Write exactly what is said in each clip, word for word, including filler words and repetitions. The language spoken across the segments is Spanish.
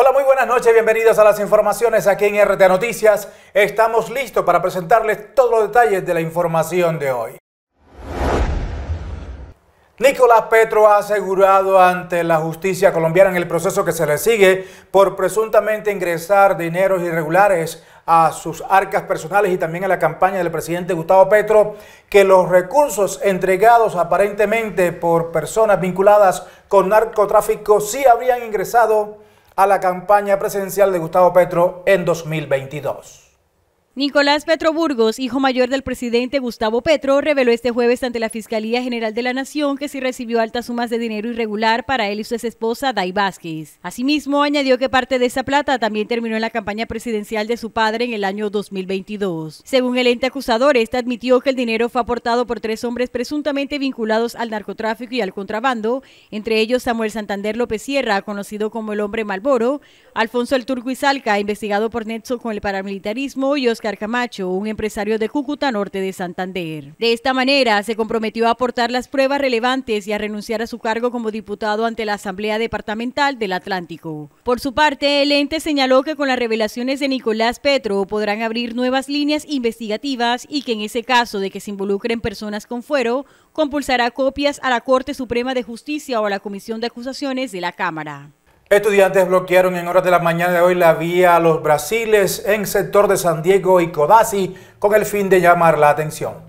Hola, muy buenas noches, bienvenidos a las informaciones aquí en R T A Noticias. Estamos listos para presentarles todos los detalles de la información de hoy. Nicolás Petro ha asegurado ante la justicia colombiana en el proceso que se le sigue por presuntamente ingresar dineros irregulares a sus arcas personales y también a la campaña del presidente Gustavo Petro, que los recursos entregados aparentemente por personas vinculadas con narcotráfico sí habrían ingresado a la campaña presidencial de Gustavo Petro en dos mil veintidós. Nicolás Petro Burgos, hijo mayor del presidente Gustavo Petro, reveló este jueves ante la Fiscalía General de la Nación que sí recibió altas sumas de dinero irregular para él y su exesposa Day Vázquez. Asimismo, añadió que parte de esa plata también terminó en la campaña presidencial de su padre en el año dos mil veintidós. Según el ente acusador, este admitió que el dinero fue aportado por tres hombres presuntamente vinculados al narcotráfico y al contrabando, entre ellos Samuel Santander López Sierra, conocido como el hombre Malboro, Alfonso El Turco y Salca, investigado por nexo con el paramilitarismo, y Oscar Camacho, un empresario de Cúcuta, norte de Santander. De esta manera, se comprometió a aportar las pruebas relevantes y a renunciar a su cargo como diputado ante la Asamblea Departamental del Atlántico. Por su parte, el ente señaló que con las revelaciones de Nicolás Petro podrán abrir nuevas líneas investigativas y que en ese caso de que se involucren personas con fuero, compulsará copias a la Corte Suprema de Justicia o a la Comisión de Acusaciones de la Cámara. Estudiantes bloquearon en horas de la mañana de hoy la vía a Los Brasiles en sector de San Diego y Codazzi con el fin de llamar la atención.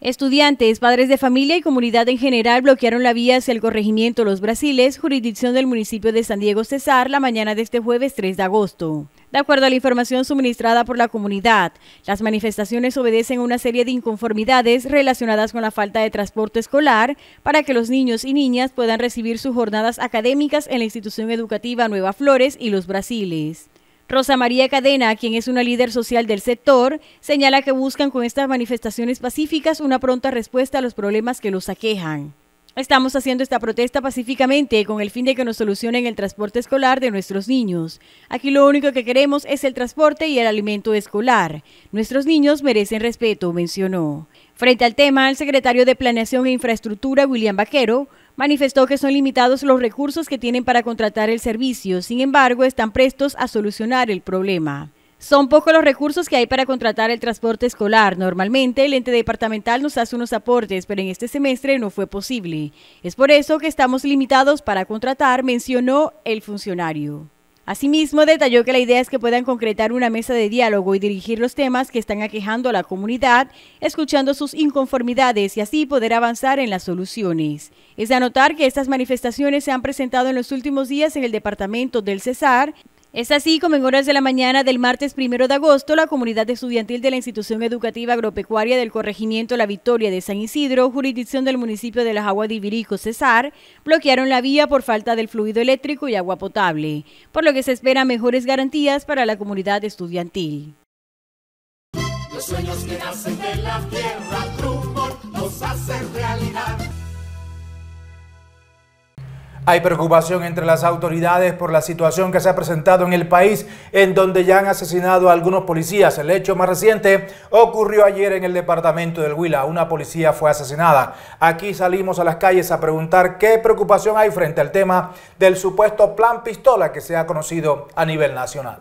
Estudiantes, padres de familia y comunidad en general bloquearon la vía hacia el corregimiento Los Brasiles, jurisdicción del municipio de San Diego Cesar, la mañana de este jueves tres de agosto. De acuerdo a la información suministrada por la comunidad, las manifestaciones obedecen a una serie de inconformidades relacionadas con la falta de transporte escolar para que los niños y niñas puedan recibir sus jornadas académicas en la institución educativa Nueva Flores y Los Brasiles. Rosa María Cadena, quien es una líder social del sector, señala que buscan con estas manifestaciones pacíficas una pronta respuesta a los problemas que los aquejan. Estamos haciendo esta protesta pacíficamente con el fin de que nos solucionen el transporte escolar de nuestros niños. Aquí lo único que queremos es el transporte y el alimento escolar. Nuestros niños merecen respeto, mencionó. Frente al tema, el secretario de Planeación e Infraestructura, William Baquero, manifestó que son limitados los recursos que tienen para contratar el servicio. Sin embargo, están prestos a solucionar el problema. Son pocos los recursos que hay para contratar el transporte escolar. Normalmente el ente departamental nos hace unos aportes, pero en este semestre no fue posible. Es por eso que estamos limitados para contratar, mencionó el funcionario. Asimismo, detalló que la idea es que puedan concretar una mesa de diálogo y dirigir los temas que están aquejando a la comunidad, escuchando sus inconformidades y así poder avanzar en las soluciones. Es de anotar que estas manifestaciones se han presentado en los últimos días en el departamento del Cesar. Es así como en horas de la mañana del martes primero de agosto, la comunidad estudiantil de la Institución Educativa Agropecuaria del Corregimiento La Victoria de San Isidro, jurisdicción del municipio de La Jagua de Ibirico, Cesar, bloquearon la vía por falta del fluido eléctrico y agua potable, por lo que se esperan mejores garantías para la comunidad estudiantil. Los sueños que nacen de la tierra, rumbo, los hacen realidad. Hay preocupación entre las autoridades por la situación que se ha presentado en el país, en donde ya han asesinado a algunos policías. El hecho más reciente ocurrió ayer en el departamento del Huila. Una policía fue asesinada. Aquí salimos a las calles a preguntar qué preocupación hay frente al tema del supuesto plan pistola que se ha conocido a nivel nacional.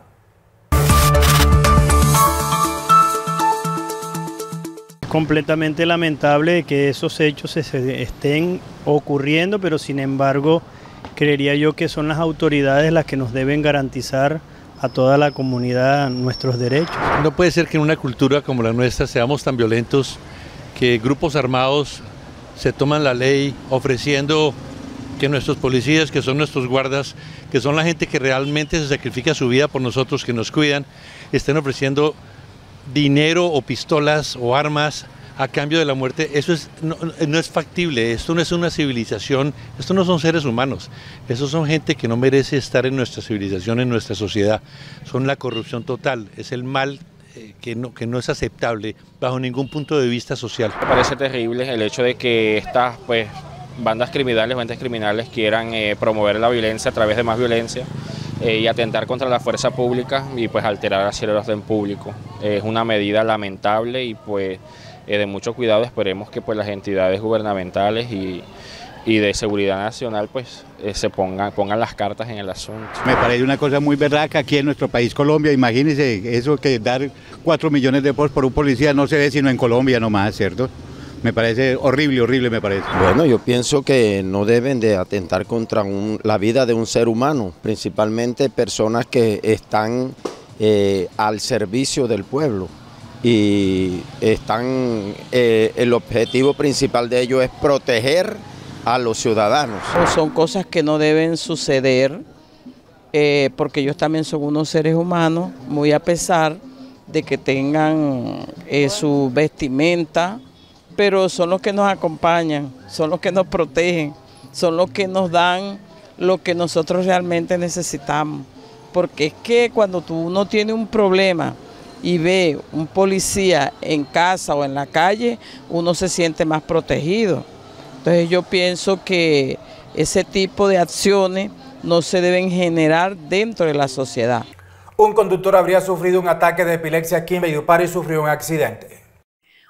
Completamente lamentable que esos hechos estén ocurriendo, pero sin embargo creería yo que son las autoridades las que nos deben garantizar a toda la comunidad nuestros derechos. No puede ser que en una cultura como la nuestra seamos tan violentos que grupos armados se toman la ley ofreciendo que nuestros policías, que son nuestros guardas, que son la gente que realmente se sacrifica su vida por nosotros, que nos cuidan, estén ofreciendo dinero o pistolas o armas a cambio de la muerte. Eso es, no, no es factible, esto no es una civilización, esto no son seres humanos, estos son gente que no merece estar en nuestra civilización, en nuestra sociedad. Son la corrupción total, es el mal eh, que, no, que no es aceptable bajo ningún punto de vista social. Me parece terrible el hecho de que estas pues, bandas criminales, bandas criminales quieran eh, promover la violencia a través de más violencia y atentar contra la fuerza pública y pues alterar así el orden público. Es una medida lamentable y pues de mucho cuidado. Esperemos que pues las entidades gubernamentales y y de seguridad nacional, pues eh, se pongan, pongan las cartas en el asunto. Me parece una cosa muy berraca aquí en nuestro país Colombia, imagínense eso, que dar cuatro millones de pesos por un policía no se ve sino en Colombia nomás, ¿cierto? Me parece horrible, horrible me parece. Bueno, yo pienso que no deben de atentar contra un, la vida de un ser humano, principalmente personas que están eh, al servicio del pueblo y están, eh, el objetivo principal de ellos es proteger a los ciudadanos. Son cosas que no deben suceder eh, porque ellos también son unos seres humanos, muy a pesar de que tengan eh, su vestimenta, pero son los que nos acompañan, son los que nos protegen, son los que nos dan lo que nosotros realmente necesitamos. Porque es que cuando tú, uno tiene un problema y ve un policía en casa o en la calle, uno se siente más protegido. Entonces yo pienso que ese tipo de acciones no se deben generar dentro de la sociedad. Un conductor habría sufrido un ataque de epilepsia aquí en Valledupar y sufrió un accidente.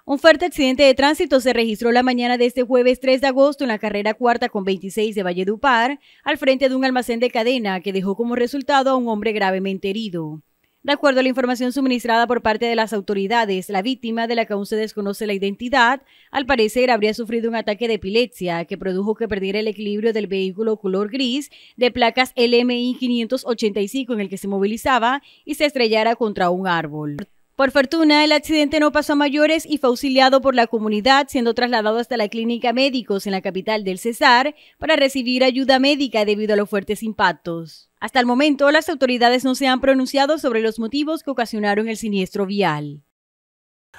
Un fuerte accidente de tránsito se registró la mañana de este jueves tres de agosto en la carrera cuarta con veintiséis de Valledupar, al frente de un almacén de cadena que dejó como resultado a un hombre gravemente herido. De acuerdo a la información suministrada por parte de las autoridades, la víctima, de la que aún se desconoce la identidad, al parecer habría sufrido un ataque de epilepsia que produjo que perdiera el equilibrio del vehículo color gris de placas L M I quinientos ochenta y cinco en el que se movilizaba y se estrellara contra un árbol. Por fortuna, el accidente no pasó a mayores y fue auxiliado por la comunidad, siendo trasladado hasta la clínica Médicos en la capital del Cesar para recibir ayuda médica debido a los fuertes impactos. Hasta el momento, las autoridades no se han pronunciado sobre los motivos que ocasionaron el siniestro vial.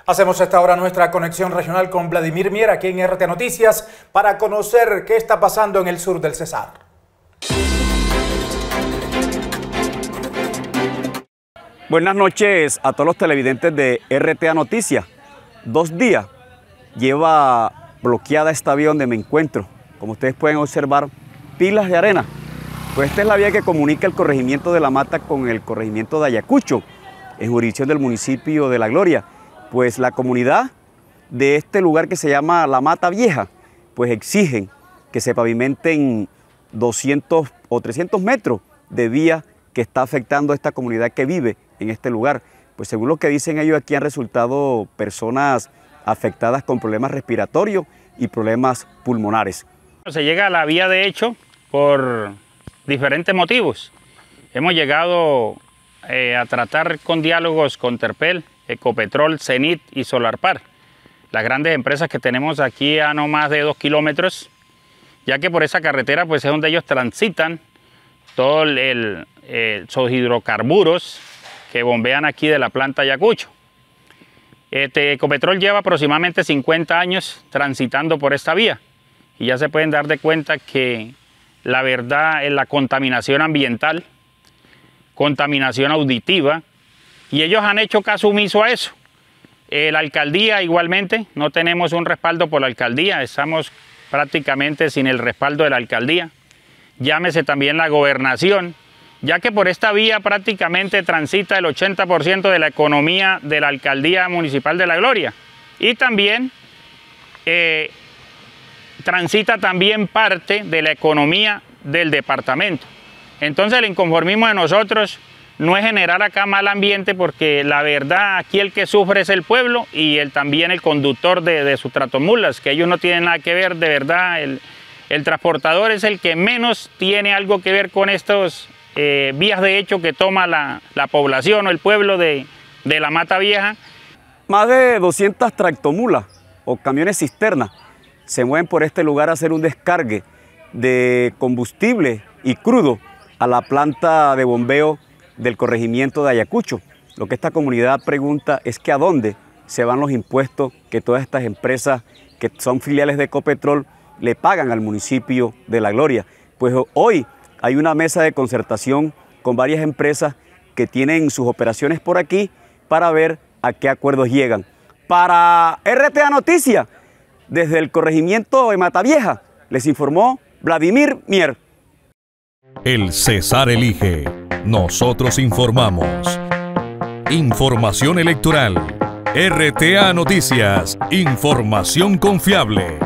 Hacemos esta hora nuestra conexión regional con Vladimir Mier aquí en R T Noticias para conocer qué está pasando en el sur del Cesar. Buenas noches a todos los televidentes de R T A Noticias. Dos días lleva bloqueada esta vía donde me encuentro. Como ustedes pueden observar, pilas de arena. Pues esta es la vía que comunica el corregimiento de La Mata con el corregimiento de Ayacucho, en jurisdicción del municipio de La Gloria. Pues la comunidad de este lugar que se llama La Mata Vieja, pues exigen que se pavimenten doscientos o trescientos metros de vía que está afectando a esta comunidad que vive en este lugar. Pues según lo que dicen ellos, aquí han resultado personas afectadas con problemas respiratorios y problemas pulmonares. Se llega a la vía de hecho por diferentes motivos. Hemos llegado eh, a tratar con diálogos con Terpel, Ecopetrol, Cenit y Solarpar, las grandes empresas que tenemos aquí a no más de dos kilómetros, ya que por esa carretera pues es donde ellos transitan todo el, el Eh, son hidrocarburos que bombean aquí de la planta Ayacucho. Este, Ecopetrol lleva aproximadamente cincuenta años transitando por esta vía y ya se pueden dar de cuenta que la verdad es la contaminación ambiental, contaminación auditiva, y ellos han hecho caso omiso a eso. Eh, la alcaldía igualmente, no tenemos un respaldo por la alcaldía, estamos prácticamente sin el respaldo de la alcaldía, llámese también la gobernación, ya que por esta vía prácticamente transita el ochenta por ciento de la economía de la Alcaldía Municipal de La Gloria. Y también eh, transita también parte de la economía del departamento. Entonces el inconformismo de nosotros no es generar acá mal ambiente, porque la verdad aquí el que sufre es el pueblo y el, también el conductor de, de sus tratomulas, que ellos no tienen nada que ver, de verdad. El, el transportador es el que menos tiene algo que ver con estos Eh, vías de hecho que toma la, la población o el pueblo de, de La Mata Vieja. Más de doscientas tractomulas o camiones cisternas se mueven por este lugar a hacer un descargue de combustible y crudo a la planta de bombeo del corregimiento de Ayacucho. Lo que esta comunidad pregunta es que a dónde se van los impuestos que todas estas empresas que son filiales de Ecopetrol le pagan al municipio de La Gloria. Pues hoy hay una mesa de concertación con varias empresas que tienen sus operaciones por aquí para ver a qué acuerdos llegan. Para R T A Noticias, desde el corregimiento de Matavieja, les informó Vladimir Mier. El Cesar elige, nosotros informamos. Información electoral. R T A Noticias, información confiable.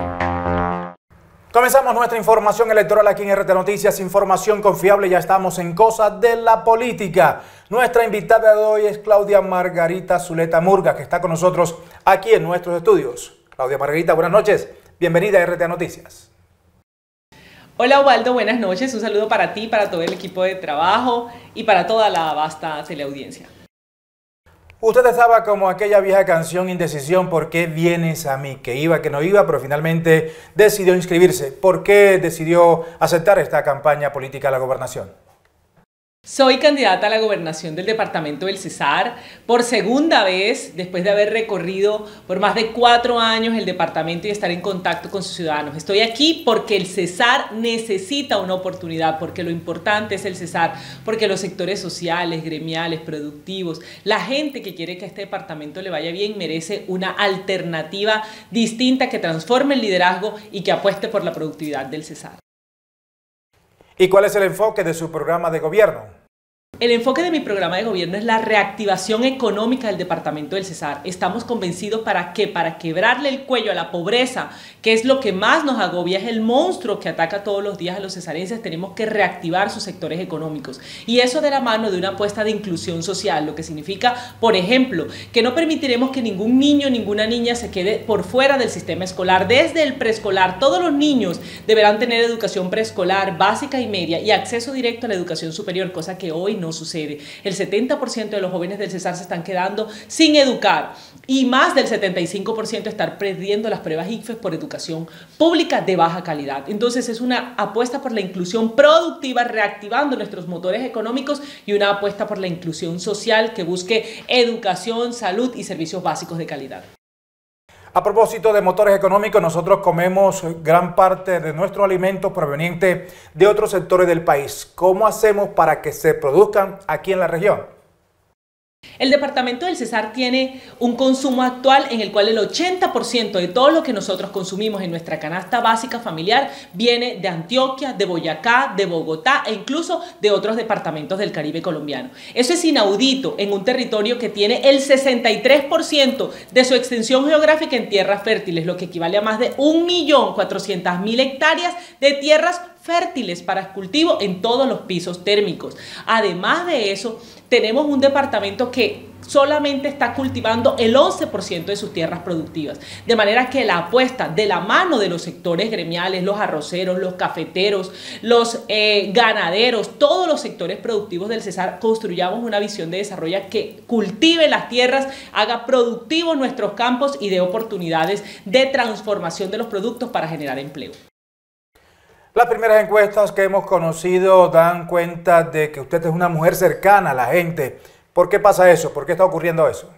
Comenzamos nuestra información electoral aquí en R T Noticias, información confiable, ya estamos en cosas de la política. Nuestra invitada de hoy es Claudia Margarita Zuleta Murga, que está con nosotros aquí en nuestros estudios. Claudia Margarita, buenas noches, bienvenida a R T Noticias. Hola Waldo, buenas noches, un saludo para ti, para todo el equipo de trabajo y para toda la vasta teleaudiencia. Usted estaba como aquella vieja canción Indecisión, ¿por qué vienes a mí? Que iba, que no iba, pero finalmente decidió inscribirse. ¿Por qué decidió aceptar esta campaña política a la gobernación? Soy candidata a la gobernación del departamento del Cesar por segunda vez, después de haber recorrido por más de cuatro años el departamento y estar en contacto con sus ciudadanos. Estoy aquí porque el Cesar necesita una oportunidad, porque lo importante es el Cesar, porque los sectores sociales, gremiales, productivos, la gente que quiere que a este departamento le vaya bien merece una alternativa distinta que transforme el liderazgo y que apueste por la productividad del Cesar. ¿Y cuál es el enfoque de su programa de gobierno? El enfoque de mi programa de gobierno es la reactivación económica del departamento del Cesar. Estamos convencidos para que para quebrarle el cuello a la pobreza, que es lo que más nos agobia, es el monstruo que ataca todos los días a los cesarenses. Tenemos que reactivar sus sectores económicos y eso de la mano de una apuesta de inclusión social, lo que significa, por ejemplo, que no permitiremos que ningún niño, ninguna niña se quede por fuera del sistema escolar. Desde el preescolar, todos los niños deberán tener educación preescolar, básica y media y acceso directo a la educación superior, cosa que hoy no sucede. El setenta por ciento de los jóvenes del Cesar se están quedando sin educar y más del setenta y cinco por ciento están perdiendo las pruebas I C F E S por educación pública de baja calidad. Entonces es una apuesta por la inclusión productiva, reactivando nuestros motores económicos, y una apuesta por la inclusión social que busque educación, salud y servicios básicos de calidad. A propósito de motores económicos, nosotros comemos gran parte de nuestros alimentos provenientes de otros sectores del país. ¿Cómo hacemos para que se produzcan aquí en la región? El departamento del Cesar tiene un consumo actual en el cual el ochenta por ciento de todo lo que nosotros consumimos en nuestra canasta básica familiar viene de Antioquia, de Boyacá, de Bogotá e incluso de otros departamentos del Caribe colombiano. Eso es inaudito en un territorio que tiene el sesenta y tres por ciento de su extensión geográfica en tierras fértiles, lo que equivale a más de un millón cuatrocientas mil hectáreas de tierras fértiles para cultivo en todos los pisos térmicos. Además de eso, tenemos un departamento que solamente está cultivando el once por ciento de sus tierras productivas. De manera que la apuesta de la mano de los sectores gremiales, los arroceros, los cafeteros, los eh, ganaderos, todos los sectores productivos del Cesar, construyamos una visión de desarrollo que cultive las tierras, haga productivos nuestros campos y dé oportunidades de transformación de los productos para generar empleo. Las primeras encuestas que hemos conocido dan cuenta de que usted es una mujer cercana a la gente. ¿Por qué pasa eso? ¿Por qué está ocurriendo eso?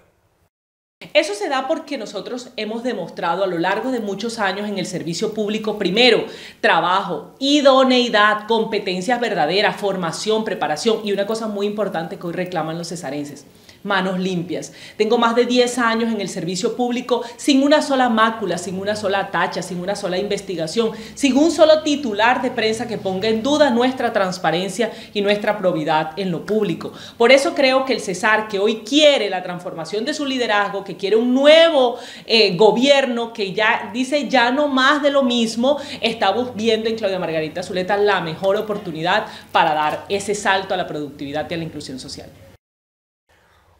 Eso se da porque nosotros hemos demostrado a lo largo de muchos años en el servicio público, primero, trabajo, idoneidad, competencias verdaderas, formación, preparación y una cosa muy importante que hoy reclaman los cesarenses: manos limpias. Tengo más de diez años en el servicio público sin una sola mácula, sin una sola tacha, sin una sola investigación, sin un solo titular de prensa que ponga en duda nuestra transparencia y nuestra probidad en lo público. Por eso creo que el Cesar, que hoy quiere la transformación de su liderazgo, que quiere un nuevo eh, gobierno que ya dice ya no más de lo mismo, estamos viendo en Claudia Margarita Zuleta la mejor oportunidad para dar ese salto a la productividad y a la inclusión social.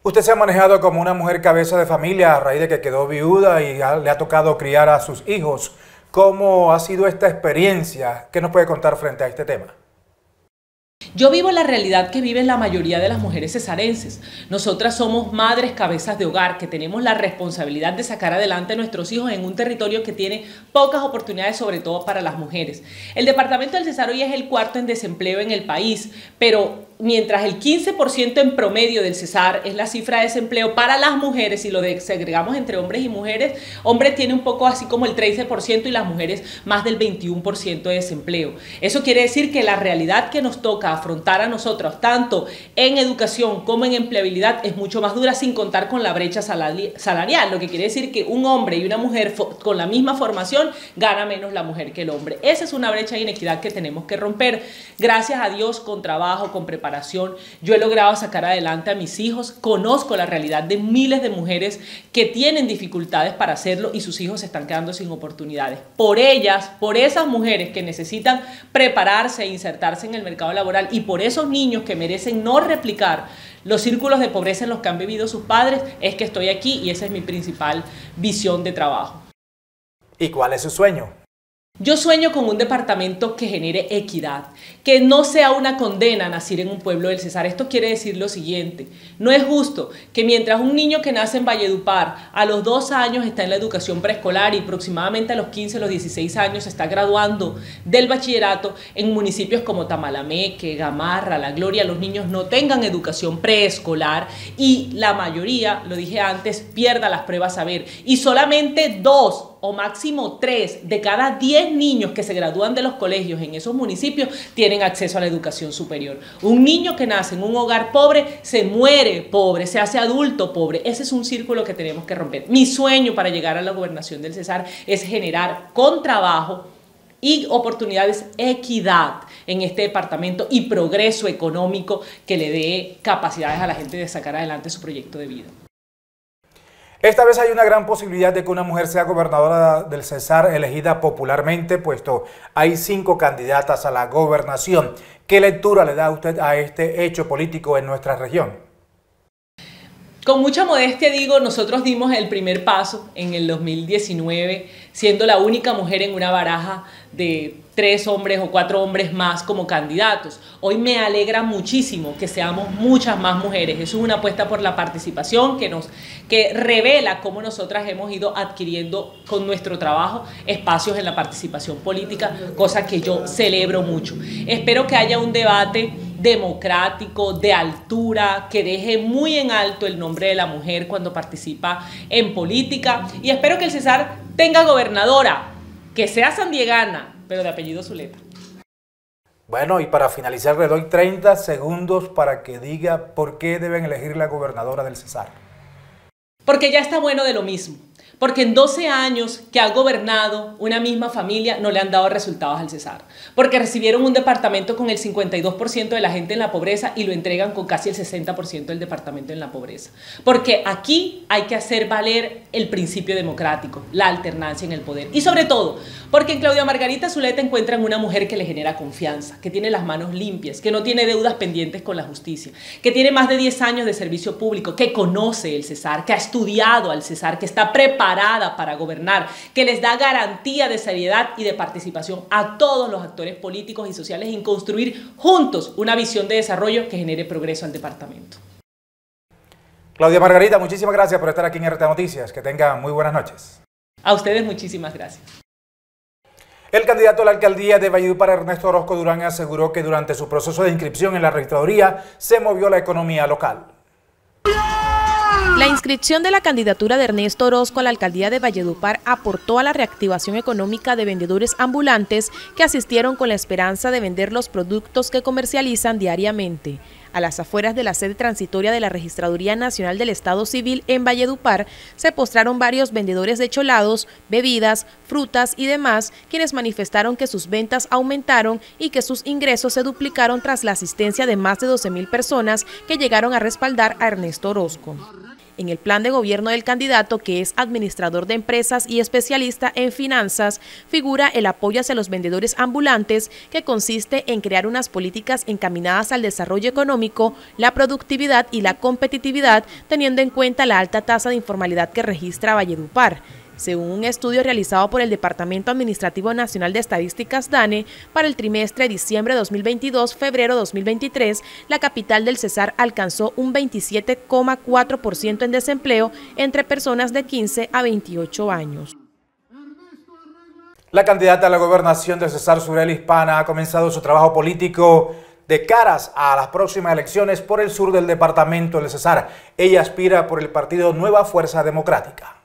Usted se ha manejado como una mujer cabeza de familia a raíz de que quedó viuda y le ha tocado criar a sus hijos. ¿Cómo ha sido esta experiencia? ¿Qué nos puede contar frente a este tema? Yo vivo la realidad que viven la mayoría de las mujeres cesarenses. Nosotras somos madres cabezas de hogar que tenemos la responsabilidad de sacar adelante a nuestros hijos en un territorio que tiene pocas oportunidades, sobre todo para las mujeres. El departamento del Cesar hoy es el cuarto en desempleo en el país, pero mientras el quince por ciento en promedio del Cesar es la cifra de desempleo para las mujeres, y lo desagregamos entre hombres y mujeres, hombres tiene un poco así como el trece por ciento y las mujeres más del veintiuno por ciento de desempleo. Eso quiere decir que la realidad que nos toca afrontar a nosotros, tanto en educación como en empleabilidad, es mucho más dura, sin contar con la brecha salarial, lo que quiere decir que un hombre y una mujer con la misma formación gana menos la mujer que el hombre. Esa es una brecha de inequidad que tenemos que romper, gracias a Dios, con trabajo, con preparación, separación, yo he logrado sacar adelante a mis hijos, conozco la realidad de miles de mujeres que tienen dificultades para hacerlo y sus hijos se están quedando sin oportunidades. Por ellas, por esas mujeres que necesitan prepararse e insertarse en el mercado laboral y por esos niños que merecen no replicar los círculos de pobreza en los que han vivido sus padres, es que estoy aquí y esa es mi principal visión de trabajo. ¿Y cuál es su sueño? Yo sueño con un departamento que genere equidad, que no sea una condena nacer en un pueblo del Cesar. Esto quiere decir lo siguiente, no es justo que mientras un niño que nace en Valledupar a los dos años está en la educación preescolar y aproximadamente a los quince, los dieciséis años se está graduando del bachillerato, en municipios como Tamalameque, Gamarra, La Gloria, los niños no tengan educación preescolar y la mayoría, lo dije antes, pierda las pruebas saber y solamente dos o máximo tres de cada diez niños que se gradúan de los colegios en esos municipios tienen acceso a la educación superior. Un niño que nace en un hogar pobre se muere pobre, se hace adulto pobre. Ese es un círculo que tenemos que romper. Mi sueño para llegar a la gobernación del Cesar es generar con trabajo y oportunidades equidad en este departamento y progreso económico que le dé capacidades a la gente de sacar adelante su proyecto de vida. Esta vez hay una gran posibilidad de que una mujer sea gobernadora del Cesar elegida popularmente, puesto hay cinco candidatas a la gobernación. ¿Qué lectura le da usted a este hecho político en nuestra región? Con mucha modestia digo, nosotros dimos el primer paso en el dos mil diecinueve, siendo la única mujer en una baraja de tres hombres o cuatro hombres más como candidatos. Hoy me alegra muchísimo que seamos muchas más mujeres. Eso es una apuesta por la participación que nos que revela cómo nosotras hemos ido adquiriendo con nuestro trabajo espacios en la participación política, cosa que yo celebro mucho. Espero que haya un debate democrático, de altura, que deje muy en alto el nombre de la mujer cuando participa en política. Y espero que el Cesar tenga gobernadora, que sea sandiegana, pero de apellido Zuleta. Bueno, y para finalizar le doy treinta segundos para que diga por qué deben elegir la gobernadora del Cesar. Porque ya está bueno de lo mismo. Porque en doce años que ha gobernado una misma familia no le han dado resultados al Cesar. Porque recibieron un departamento con el cincuenta y dos por ciento de la gente en la pobreza y lo entregan con casi el sesenta por ciento del departamento en la pobreza. Porque aquí hay que hacer valer el principio democrático, la alternancia en el poder. Y sobre todo, porque en Claudia Margarita Zuleta encuentran una mujer que le genera confianza, que tiene las manos limpias, que no tiene deudas pendientes con la justicia, que tiene más de diez años de servicio público, que conoce el Cesar, que ha estudiado al Cesar, que está preparada para gobernar, que les da garantía de seriedad y de participación a todos los actores políticos y sociales en construir juntos una visión de desarrollo que genere progreso al departamento. Claudia Margarita, muchísimas gracias por estar aquí en R T Noticias. Que tengan muy buenas noches. A ustedes muchísimas gracias. El candidato a la alcaldía de Valledupar, Ernesto Orozco Durán, aseguró que durante su proceso de inscripción en la registraduría se movió la economía local. La inscripción de la candidatura de Ernesto Orozco a la alcaldía de Valledupar aportó a la reactivación económica de vendedores ambulantes que asistieron con la esperanza de vender los productos que comercializan diariamente. A las afueras de la sede transitoria de la Registraduría Nacional del Estado Civil en Valledupar se postraron varios vendedores de cholados, bebidas, frutas y demás, quienes manifestaron que sus ventas aumentaron y que sus ingresos se duplicaron tras la asistencia de más de doce mil personas que llegaron a respaldar a Ernesto Orozco. En el plan de gobierno del candidato, que es administrador de empresas y especialista en finanzas, figura el apoyo hacia los vendedores ambulantes, que consiste en crear unas políticas encaminadas al desarrollo económico, la productividad y la competitividad, teniendo en cuenta la alta tasa de informalidad que registra Valledupar. Según un estudio realizado por el Departamento Administrativo Nacional de Estadísticas DANE, para el trimestre diciembre dos mil veintidós a febrero dos mil veintitrés, la capital del Cesar alcanzó un veintisiete coma cuatro por ciento en desempleo entre personas de quince a veintiocho años. La candidata a la gobernación del Cesar, Surel Ispana, ha comenzado su trabajo político de caras a las próximas elecciones por el sur del departamento del Cesar. Ella aspira por el partido Nueva Fuerza Democrática.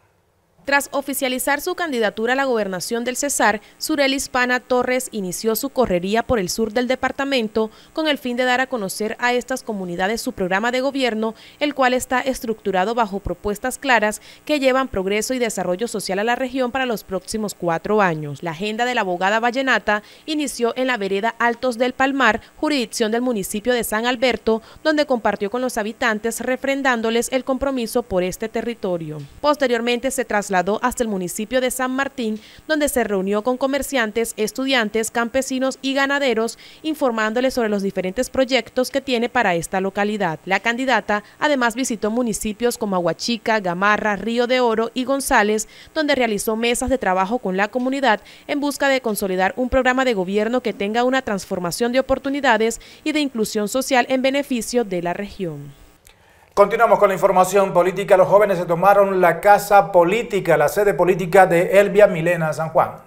Tras oficializar su candidatura a la gobernación del Cesar, Surel Ispana Torres inició su correría por el sur del departamento con el fin de dar a conocer a estas comunidades su programa de gobierno, el cual está estructurado bajo propuestas claras que llevan progreso y desarrollo social a la región para los próximos cuatro años. La agenda de la abogada vallenata inició en la vereda Altos del Palmar, jurisdicción del municipio de San Alberto, donde compartió con los habitantes refrendándoles el compromiso por este territorio. Posteriormente se trasladó hasta el municipio de San Martín, donde se reunió con comerciantes, estudiantes, campesinos y ganaderos, informándoles sobre los diferentes proyectos que tiene para esta localidad. La candidata además visitó municipios como Aguachica, Gamarra, Río de Oro y González, donde realizó mesas de trabajo con la comunidad en busca de consolidar un programa de gobierno que tenga una transformación de oportunidades y de inclusión social en beneficio de la región. Continuamos con la información política. Los jóvenes se tomaron la casa política, la sede política de Elvia Milena San Juan.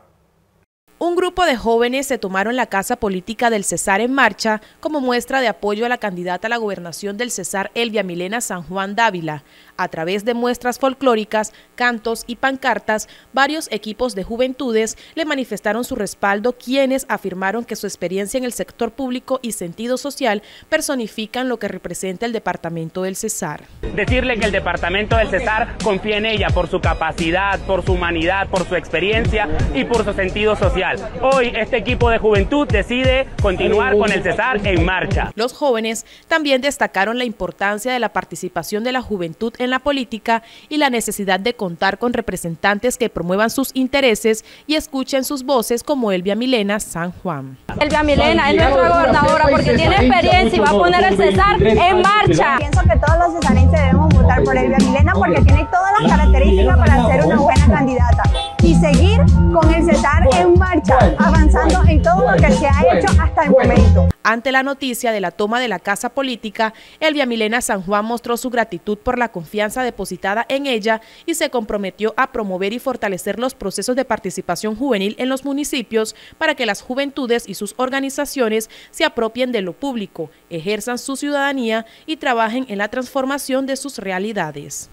Un grupo de jóvenes se tomaron la casa política del Cesar en marcha como muestra de apoyo a la candidata a la gobernación del Cesar, Elvia Milena San Juan Dávila. A través de muestras folclóricas, cantos y pancartas, varios equipos de juventudes le manifestaron su respaldo, quienes afirmaron que su experiencia en el sector público y sentido social personifican lo que representa el Departamento del Cesar. Decirle que el Departamento del Cesar confía en ella por su capacidad, por su humanidad, por su experiencia y por su sentido social. Hoy este equipo de juventud decide continuar con el Cesar en marcha. Los jóvenes también destacaron la importancia de la participación de la juventud en la política y la necesidad de contar con representantes que promuevan sus intereses y escuchen sus voces como Elvia Milena San Juan. Elvia Milena es nuestra gobernadora porque tiene experiencia y va a poner el Cesar en marcha. Pienso que todos los cesarenses debemos votar por Elvia Milena porque tiene todas las características para ser una buena candidata y seguir con el Cesar en marcha, avanzando en todo lo que se ha hecho hasta el momento. Ante la noticia de la toma de la casa política, Elvia Milena San Juan mostró su gratitud por la confianza depositada en ella y se comprometió a promover y fortalecer los procesos de participación juvenil en los municipios para que las juventudes y sus organizaciones se apropien de lo público, ejerzan su ciudadanía y trabajen en la transformación de sus realidades.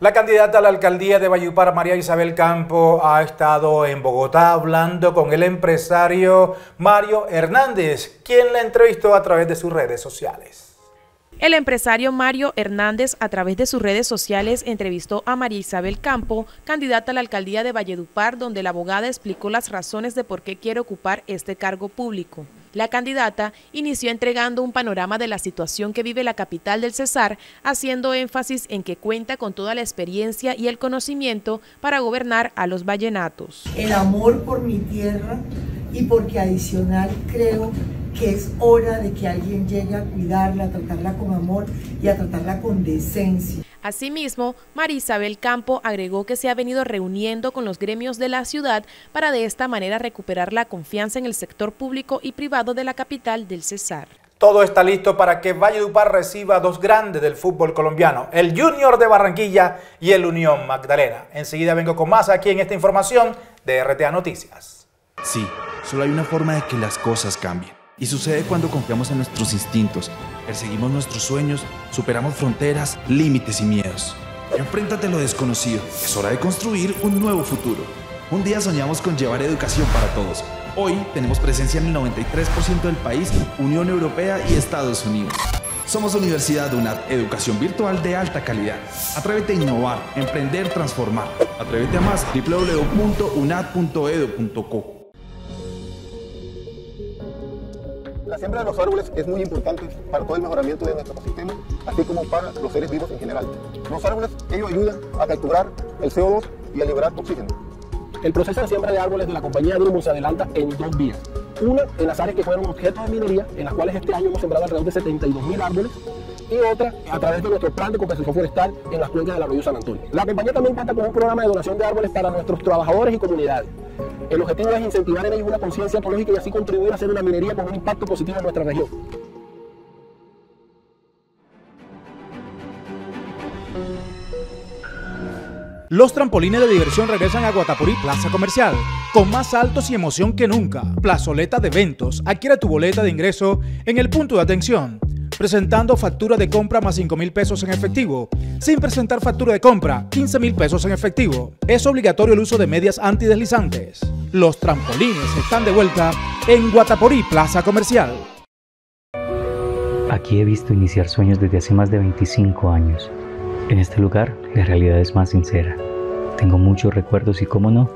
La candidata a la alcaldía de Valledupar, María Isabel Campo, ha estado en Bogotá hablando con el empresario Mario Hernández, quien la entrevistó a través de sus redes sociales. El empresario Mario Hernández, a través de sus redes sociales, entrevistó a María Isabel Campo, candidata a la alcaldía de Valledupar, donde la abogada explicó las razones de por qué quiere ocupar este cargo público. La candidata inició entregando un panorama de la situación que vive la capital del Cesar, haciendo énfasis en que cuenta con toda la experiencia y el conocimiento para gobernar a los vallenatos. El amor por mi tierra y porque adicional creo que es hora de que alguien llegue a cuidarla, a tratarla con amor y a tratarla con decencia. Asimismo, María Isabel Campo agregó que se ha venido reuniendo con los gremios de la ciudad para de esta manera recuperar la confianza en el sector público y privado de la capital del Cesar. Todo está listo para que Valledupar reciba a dos grandes del fútbol colombiano, el Junior de Barranquilla y el Unión Magdalena. Enseguida vengo con más aquí en esta información de R T A Noticias. Sí, solo hay una forma de que las cosas cambien. Y sucede cuando confiamos en nuestros instintos, perseguimos nuestros sueños, superamos fronteras, límites y miedos. Enfréntate a lo desconocido, es hora de construir un nuevo futuro. Un día soñamos con llevar educación para todos. Hoy tenemos presencia en el noventa y tres por ciento del país, Unión Europea y Estados Unidos. Somos Universidad UNAD, educación virtual de alta calidad. Atrévete a innovar, emprender, transformar. Atrévete a más, w w w punto unad punto edu punto co. La siembra de los árboles es muy importante para todo el mejoramiento de nuestro ecosistema, así como para los seres vivos en general. Los árboles, ellos ayudan a capturar el C O dos y a liberar oxígeno. El proceso de siembra de árboles de la compañía Drummond se adelanta en dos vías. Una, en las áreas que fueron objeto de minería, en las cuales este año hemos sembrado alrededor de setenta y dos mil árboles, y otra, a través de nuestro plan de compensación forestal en las cuencas del arroyo San Antonio. La compañía también cuenta con un programa de donación de árboles para nuestros trabajadores y comunidades. El objetivo es incentivar en ellos una conciencia ecológica y así contribuir a hacer una minería con un impacto positivo en nuestra región. Los trampolines de diversión regresan a Guatapurí Plaza Comercial, con más saltos y emoción que nunca. Plazoleta de eventos, adquiere tu boleta de ingreso en el punto de atención. presentando factura de compra más cinco mil pesos en efectivo. Sin presentar factura de compra, quince mil pesos en efectivo. Es obligatorio el uso de medias antideslizantes. Los trampolines están de vuelta en Guataporí, Plaza Comercial. Aquí he visto iniciar sueños desde hace más de veinticinco años. En este lugar, la realidad es más sincera. Tengo muchos recuerdos y, cómo no,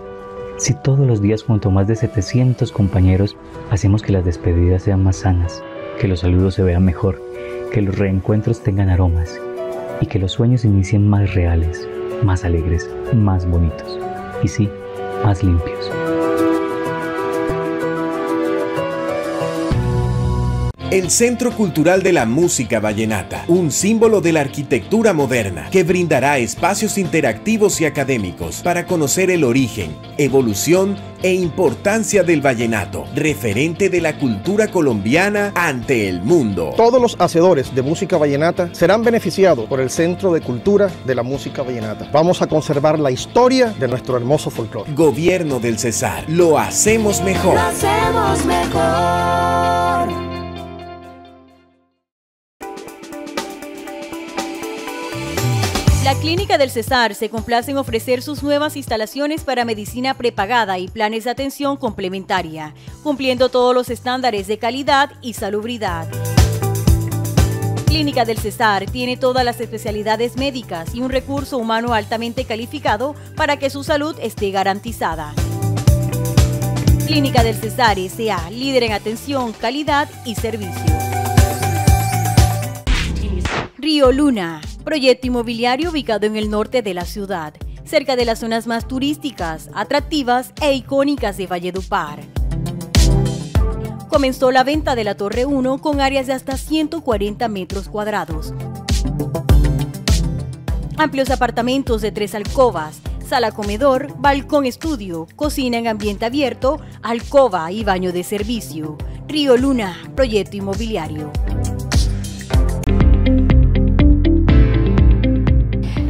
si todos los días junto a más de setecientos compañeros hacemos que las despedidas sean más sanas, que los saludos se vean mejor, que los reencuentros tengan aromas y que los sueños inicien más reales, más alegres, más bonitos y sí, más limpios. El Centro Cultural de la Música Vallenata, un símbolo de la arquitectura moderna, que brindará espacios interactivos y académicos para conocer el origen, evolución e importancia del vallenato, referente de la cultura colombiana ante el mundo. Todos los hacedores de música vallenata serán beneficiados por el Centro de Cultura de la Música Vallenata. Vamos a conservar la historia de nuestro hermoso folclore. Gobierno del Cesar, lo hacemos mejor. Lo hacemos mejor. La Clínica del Cesar se complace en ofrecer sus nuevas instalaciones para medicina prepagada y planes de atención complementaria, cumpliendo todos los estándares de calidad y salubridad. Clínica del Cesar tiene todas las especialidades médicas y un recurso humano altamente calificado para que su salud esté garantizada. Clínica del Cesar S A, líder en atención, calidad y servicio. Río Luna, proyecto inmobiliario ubicado en el norte de la ciudad, cerca de las zonas más turísticas, atractivas e icónicas de Valledupar. Comenzó la venta de la Torre uno con áreas de hasta ciento cuarenta metros cuadrados. Amplios apartamentos de tres alcobas, sala comedor, balcón estudio, cocina en ambiente abierto, alcoba y baño de servicio. Río Luna, proyecto inmobiliario.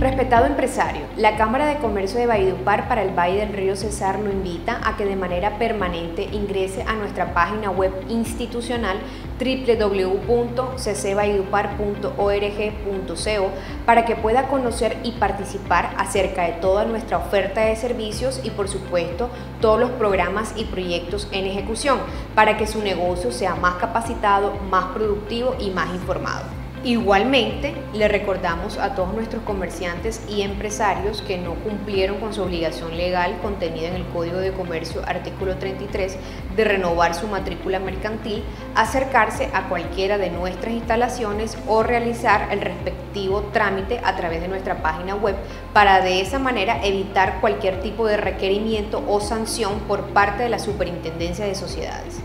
Respetado empresario, la Cámara de Comercio de Valledupar para el Valle del Río Cesar lo invita a que de manera permanente ingrese a nuestra página web institucional doble u doble u doble u punto c c valledupar punto org punto co para que pueda conocer y participar acerca de toda nuestra oferta de servicios y, por supuesto, todos los programas y proyectos en ejecución para que su negocio sea más capacitado, más productivo y más informado. Igualmente, le recordamos a todos nuestros comerciantes y empresarios que no cumplieron con su obligación legal contenida en el Código de Comercio, artículo treinta y tres, de renovar su matrícula mercantil, acercarse a cualquiera de nuestras instalaciones o realizar el respectivo trámite a través de nuestra página web para de esa manera evitar cualquier tipo de requerimiento o sanción por parte de la Superintendencia de Sociedades.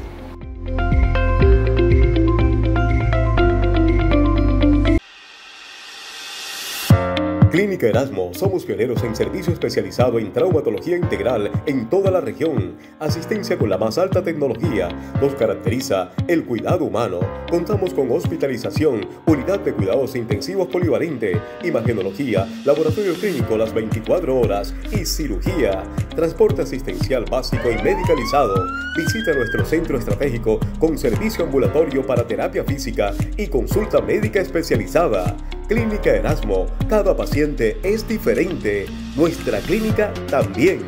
Clínica Erasmo, somos pioneros en servicio especializado en traumatología integral en toda la región. Asistencia con la más alta tecnología. Nos caracteriza el cuidado humano. Contamos con hospitalización, unidad de cuidados intensivos polivalente, imagenología, laboratorio clínico las veinticuatro horas y cirugía. Transporte asistencial básico y medicalizado. Visita nuestro centro estratégico con servicio ambulatorio para terapia física y consulta médica especializada. Clínica Erasmo, cada paciente es diferente, nuestra clínica también.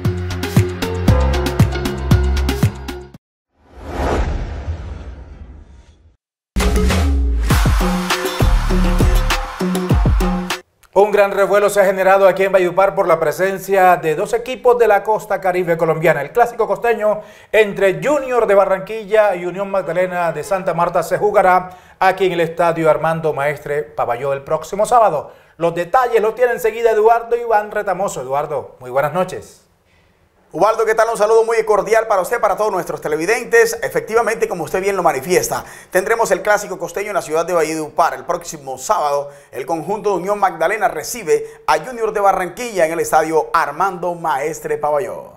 Un gran revuelo se ha generado aquí en Valledupar por la presencia de dos equipos de la costa caribe colombiana. El clásico costeño entre Junior de Barranquilla y Unión Magdalena de Santa Marta se jugará aquí en el estadio Armando Maestre Paballó el próximo sábado. Los detalles los tiene enseguida Eduardo Iván Retamoso. Eduardo, muy buenas noches. Ubaldo, ¿qué tal? Un saludo muy cordial para usted, para todos nuestros televidentes. Efectivamente, como usted bien lo manifiesta, tendremos el clásico costeño en la ciudad de Valledupar. El próximo sábado, el conjunto de Unión Magdalena recibe a Junior de Barranquilla en el estadio Armando Maestre Paballó.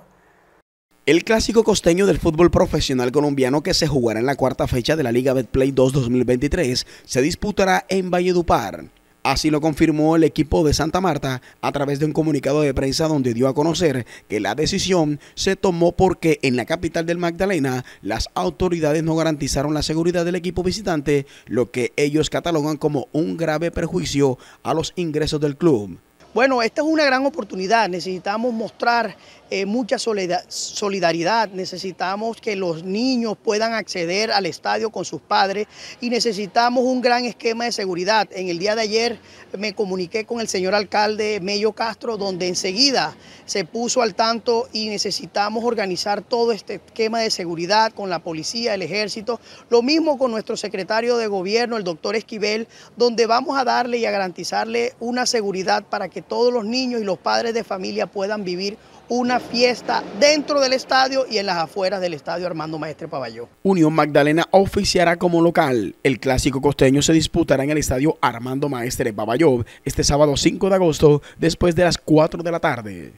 El clásico costeño del fútbol profesional colombiano, que se jugará en la cuarta fecha de la Liga BetPlay dos dos mil veintitrés, se disputará en Valledupar. Así lo confirmó el equipo de Santa Marta a través de un comunicado de prensa donde dio a conocer que la decisión se tomó porque en la capital del Magdalena las autoridades no garantizaron la seguridad del equipo visitante, lo que ellos catalogan como un grave perjuicio a los ingresos del club. Bueno, esta es una gran oportunidad, necesitamos mostrar eh, mucha solidaridad, necesitamos que los niños puedan acceder al estadio con sus padres y necesitamos un gran esquema de seguridad. En el día de ayer me comuniqué con el señor alcalde Mello Castro, donde enseguida se puso al tanto y necesitamos organizar todo este esquema de seguridad con la policía, el ejército, lo mismo con nuestro secretario de gobierno, el doctor Esquivel, donde vamos a darle y a garantizarle una seguridad para que que todos los niños y los padres de familia puedan vivir una fiesta dentro del estadio y en las afueras del estadio Armando Maestre Paballó. Unión Magdalena oficiará como local. El clásico costeño se disputará en el estadio Armando Maestre Paballó este sábado cinco de agosto después de las cuatro de la tarde.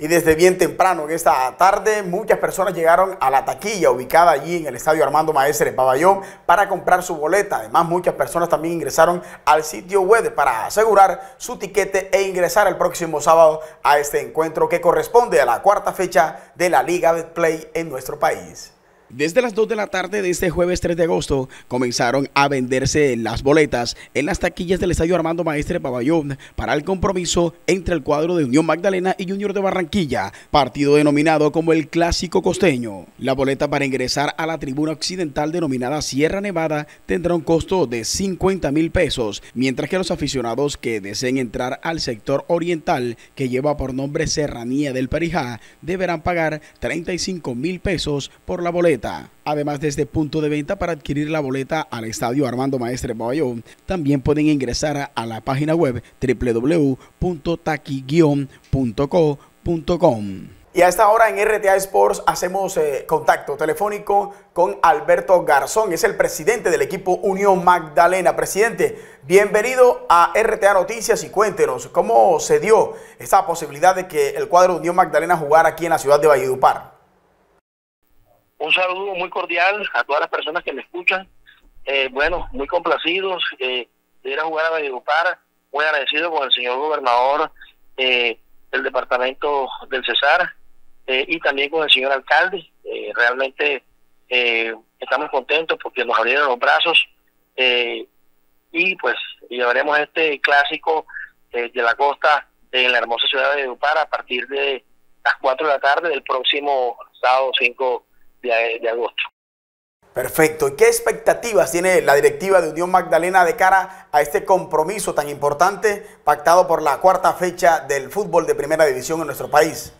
Y desde bien temprano en esta tarde muchas personas llegaron a la taquilla ubicada allí en el estadio Armando Maestre Paballón para comprar su boleta. Además muchas personas también ingresaron al sitio web para asegurar su tiquete e ingresar el próximo sábado a este encuentro que corresponde a la cuarta fecha de la Liga Betplay en nuestro país. Desde las dos de la tarde de este jueves tres de agosto comenzaron a venderse las boletas en las taquillas del estadio Armando Maestre Paballón para el compromiso entre el cuadro de Unión Magdalena y Junior de Barranquilla, partido denominado como el Clásico Costeño. La boleta para ingresar a la tribuna occidental denominada Sierra Nevada tendrá un costo de cincuenta mil pesos, mientras que los aficionados que deseen entrar al sector oriental, que lleva por nombre Serranía del Perijá, deberán pagar treinta y cinco mil pesos por la boleta. Además, desde punto de venta para adquirir la boleta al estadio Armando Maestre Paballón, también pueden ingresar a la página web doble u doble u doble u punto taqui guion punto co punto com. Y a esta hora en R T A Sports hacemos eh, contacto telefónico con Alberto Garzón, es el presidente del equipo Unión Magdalena. Presidente, bienvenido a R T A Noticias y cuéntenos cómo se dio esta posibilidad de que el cuadro de Unión Magdalena jugara aquí en la ciudad de Valledupar. Un saludo muy cordial a todas las personas que me escuchan. Eh, bueno, muy complacidos eh, de ir a jugar a Valledupar. Muy agradecido con el señor gobernador eh, del departamento del Cesar eh, y también con el señor alcalde. Eh, realmente eh, estamos contentos porque nos abrieron los brazos eh, y pues llevaremos este clásico eh, de la costa en la hermosa ciudad de Valledupar a partir de las cuatro de la tarde del próximo sábado cinco de agosto. Perfecto. ¿Y qué expectativas tiene la directiva de Unión Magdalena de cara a este compromiso tan importante pactado por la cuarta fecha del fútbol de primera división en nuestro país?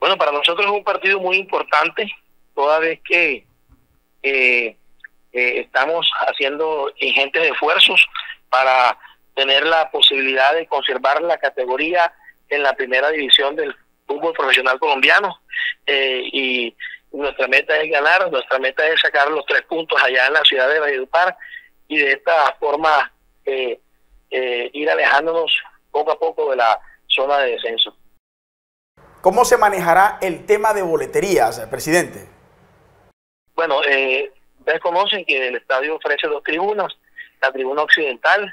Bueno, para nosotros es un partido muy importante, toda vez que eh, eh, estamos haciendo ingentes esfuerzos para tener la posibilidad de conservar la categoría en la primera división del fútbol profesional colombiano. Eh, y nuestra meta es ganar, nuestra meta es sacar los tres puntos allá en la ciudad de Valledupar y de esta forma eh, eh, ir alejándonos poco a poco de la zona de descenso. ¿Cómo se manejará el tema de boleterías, presidente? Bueno, eh, ustedes conocen que el estadio ofrece dos tribunas, la tribuna occidental,